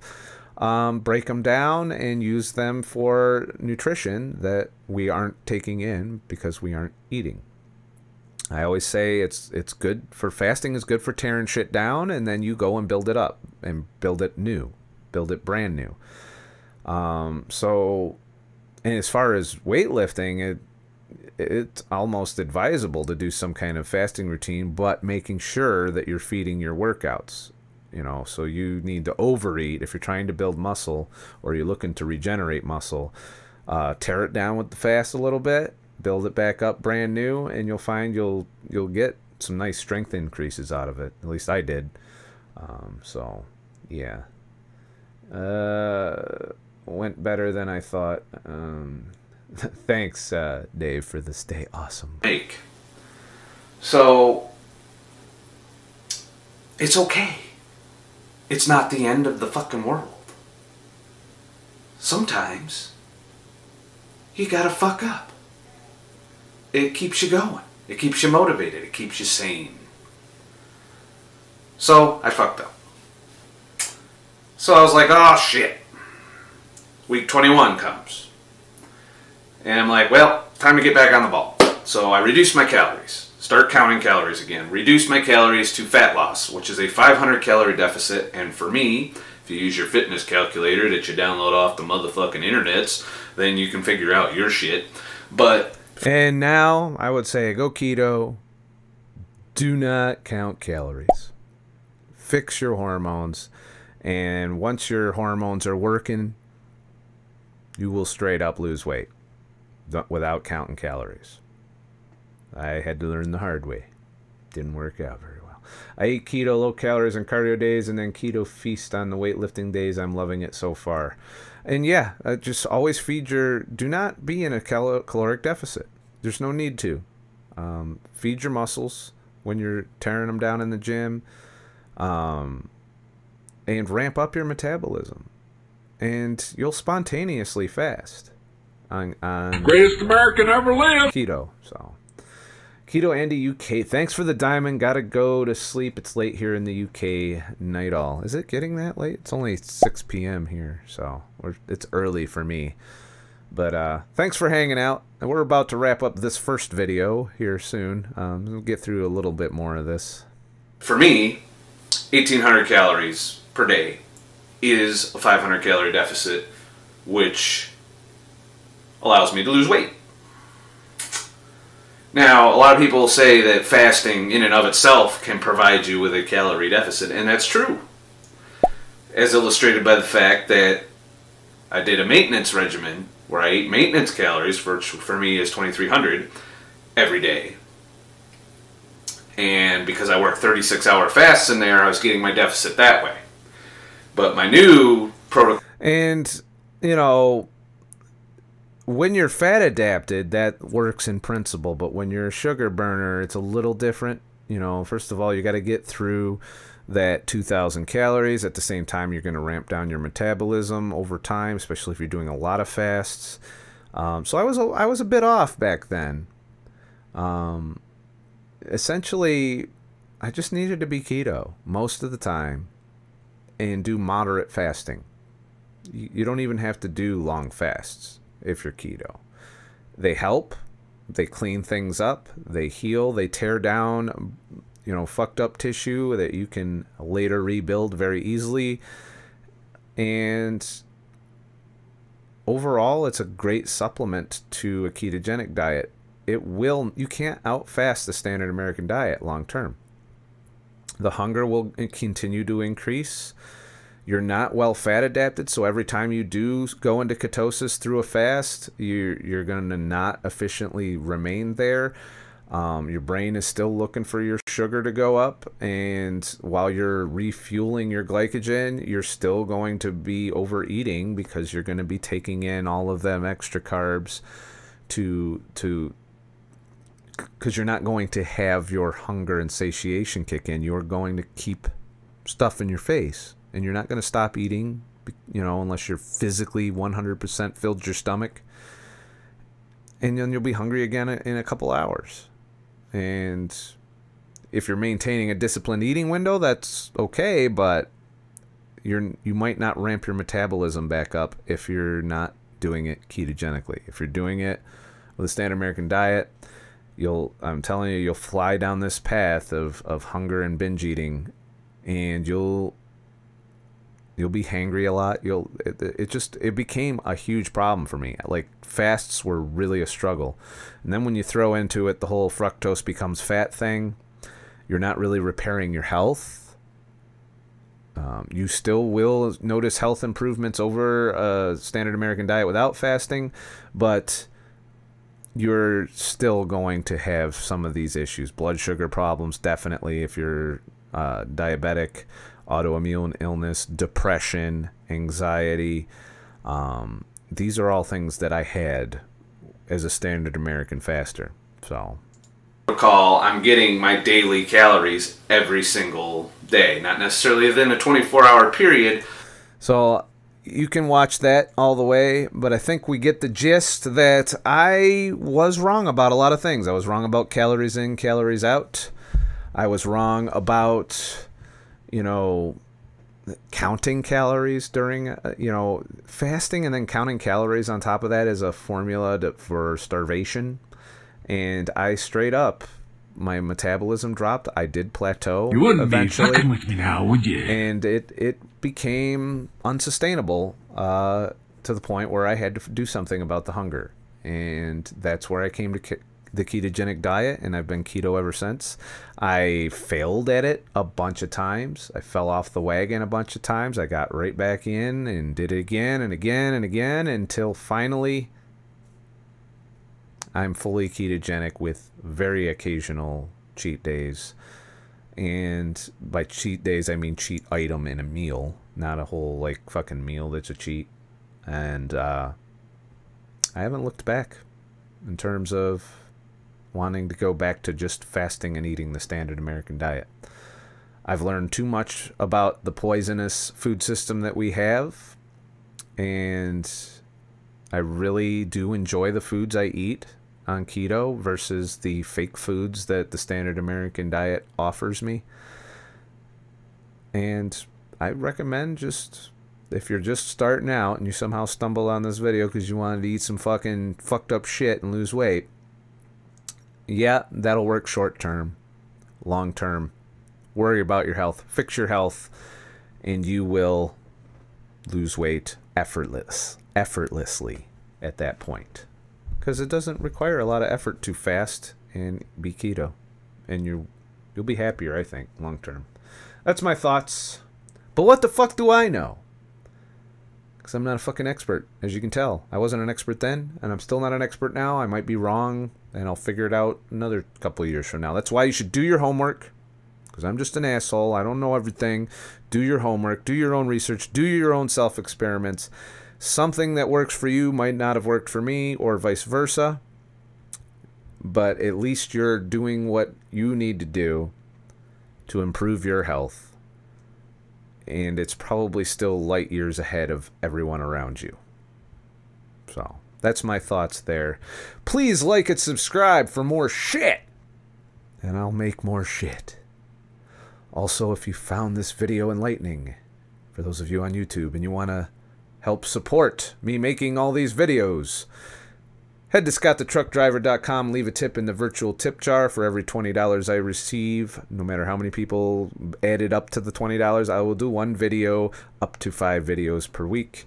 Break them down and use them for nutrition that we aren't taking in because we aren't eating. I always say it's good for fasting, is good for tearing shit down, and then you go and build it up and build it new, build it brand new. And as far as weightlifting, it's almost advisable to do some kind of fasting routine, but making sure that you're feeding your workouts. You know, so you need to overeat if you're trying to build muscle or you're looking to regenerate muscle. Tear it down with the fast a little bit, build it back up brand new, and you'll find you'll get some nice strength increases out of it. At least I did. So, yeah. Went better than I thought. Thanks, Dave, for this day. Awesome. So, it's okay. It's not the end of the fucking world. Sometimes, you gotta fuck up. It keeps you going. It keeps you motivated. It keeps you sane. So, I fucked up. So I was like, oh shit. Week 21 comes, and I'm like, well, time to get back on the ball. So I reduce my calories, start counting calories again, reduce my calories to fat loss, which is a 500 calorie deficit, and for me, if you use your fitness calculator that you download off the motherfucking internets, then you can figure out your shit. But, and now I would say go keto, do not count calories, fix your hormones, and once your hormones are working, you will straight up lose weight without counting calories. I had to learn the hard way. Didn't work out very well. I eat keto, low calories, and cardio days, and then keto feast on the weightlifting days. I'm loving it so far. And yeah, just always feed your... Do not be in a caloric deficit. There's no need to. Feed your muscles when you're tearing them down in the gym. And ramp up your metabolism. And you'll spontaneously fast on greatest American ever lived keto. So, Keto Andy UK, thanks for the diamond. Gotta go to sleep. It's late here in the UK. Night all. Is it getting that late? It's only 6 p.m. here, so it's early for me. But thanks for hanging out. And we're about to wrap up this first video here soon. We'll get through a little bit more of this. For me, 1,800 calories per day is a 500 calorie deficit, which allows me to lose weight. Now, a lot of people say that fasting in and of itself can provide you with a calorie deficit, and that's true, as illustrated by the fact that I did a maintenance regimen where I ate maintenance calories, which for me is 2,300 every day. And because I worked 36-hour fasts in there, I was getting my deficit that way. But my new protocol... And, you know, when you're fat adapted, that works in principle. But when you're a sugar burner, it's a little different. You know, first of all, you got to get through that 2,000 calories. At the same time, you're going to ramp down your metabolism over time, especially if you're doing a lot of fasts. So I was a bit off back then. Essentially, I just needed to be keto most of the time. And do moderate fasting. You don't even have to do long fasts if you're keto. They help. They clean things up. They heal. They tear down, you know, fucked up tissue that you can later rebuild very easily. And overall, it's a great supplement to a ketogenic diet. You can't outfast the standard American diet long term. The hunger will continue to increase. You're not well fat adapted, so every time you do go into ketosis through a fast, you're going to not efficiently remain there. Your brain is still looking for your sugar to go up, and while you're refueling your glycogen, you're still going to be overeating because you're going to be taking in all of them extra carbs because you're not going to have your hunger and satiation kick in. You're going to keep stuff in your face, and you're not going to stop eating, you know, unless you're physically 100% filled your stomach, and then you'll be hungry again in a couple hours. And if you're maintaining a disciplined eating window, that's okay, but you might not ramp your metabolism back up if you're not doing it ketogenically. If you're doing it with a standard American diet, I'm telling you, you'll fly down this path of hunger and binge eating, and you'll be hangry a lot. It became a huge problem for me. Like, fasts were really a struggle. And then when you throw into it the whole fructose becomes fat thing, you're not really repairing your health. You still will notice health improvements over a standard American diet without fasting, but you're still going to have some of these issues. Blood sugar problems, definitely, if you're diabetic, autoimmune illness, depression, anxiety. These are all things that I had as a standard American faster. So, recall, I'm getting my daily calories every single day, not necessarily within a 24-hour period. So you can watch that all the way, but I think we get the gist that I was wrong about a lot of things. I was wrong about calories in, calories out. I was wrong about, you know, counting calories during, you know, fasting, and then counting calories on top of that is a formula for starvation. And I straight up, my metabolism dropped. I did plateau. You wouldn't eventually be fucking with me now, would you? And it became unsustainable to the point where I had to do something about the hunger. And that's where I came to the ketogenic diet, and I've been keto ever since. I failed at it a bunch of times. I fell off the wagon a bunch of times. I got right back in and did it again and again and again until finally I'm fully ketogenic with very occasional cheat days. And by cheat days, I mean cheat item in a meal, not a whole like fucking meal that's a cheat. And I haven't looked back in terms of wanting to go back to just fasting and eating the standard American diet. I've learned too much about the poisonous food system that we have, and I really do enjoy the foods I eat on keto versus the fake foods that the standard American diet offers me. And I recommend, just if you're just starting out and you somehow stumbled on this video because you wanted to eat some fucking fucked up shit and lose weight, yeah, that'll work short term. Long term, worry about your health, fix your health, and you will lose weight effortlessly at that point, because it doesn't require a lot of effort to fast and be keto, and you'll be happier, I think, long term. That's my thoughts, but what the fuck do I know? Because I'm not a fucking expert, as you can tell. I wasn't an expert then, and I'm still not an expert now. I might be wrong, and I'll figure it out another couple of years from now. That's why you should do your homework, because I'm just an asshole. I don't know everything. Do your homework. Do your own research. Do your own self-experiments. Something that works for you might not have worked for me, or vice versa, but at least you're doing what you need to do to improve your health. And it's probably still light years ahead of everyone around you. So, that's my thoughts there. Please like and subscribe for more shit, and I'll make more shit. Also, if you found this video enlightening, for those of you on YouTube, and you want to help support me making all these videos, head to ScottTheTruckDriver.com, leave a tip in the virtual tip jar. For every $20 I receive, no matter how many people added up to the $20, I will do one video, up to 5 videos per week.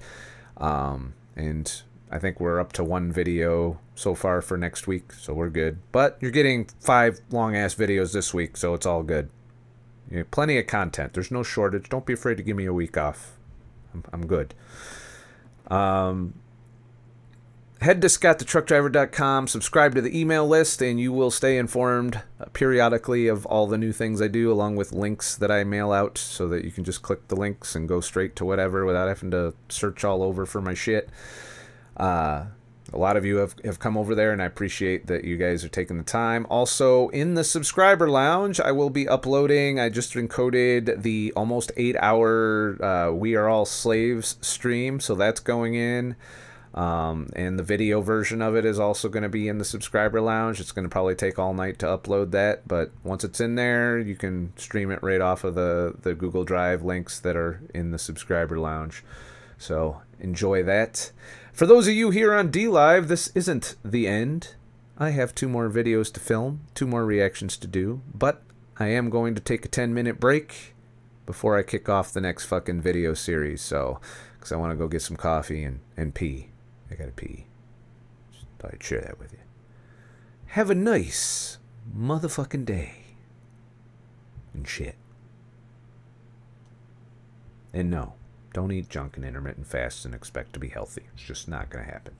And I think we're up to 1 video so far for next week, so we're good. But you're getting 5 long-ass videos this week, so it's all good. You know, plenty of content. There's no shortage. Don't be afraid to give me a week off. I'm good. Head to scotthetruckdriver.com, subscribe to the email list, and you will stay informed periodically of all the new things I do, along with links that I mail out so that you can just click the links and go straight to whatever without having to search all over for my shit. A lot of you have come over there, and I appreciate that you guys are taking the time. Also, in the subscriber lounge, I will be uploading. I just encoded the almost 8-hour We Are All Slaves stream, so that's going in. And the video version of it is also going to be in the subscriber lounge. It's going to probably take all night to upload that, but once it's in there, you can stream it right off of the Google Drive links that are in the subscriber lounge. So enjoy that. For those of you here on DLive, this isn't the end. I have 2 more videos to film, 2 more reactions to do, but I am going to take a 10-minute break before I kick off the next fucking video series, so, because I want to go get some coffee and pee. I gotta pee. Just thought I'd share that with you. Have a nice motherfucking day. And shit. And no, don't eat junk and intermittent fast and expect to be healthy. It's just not gonna happen.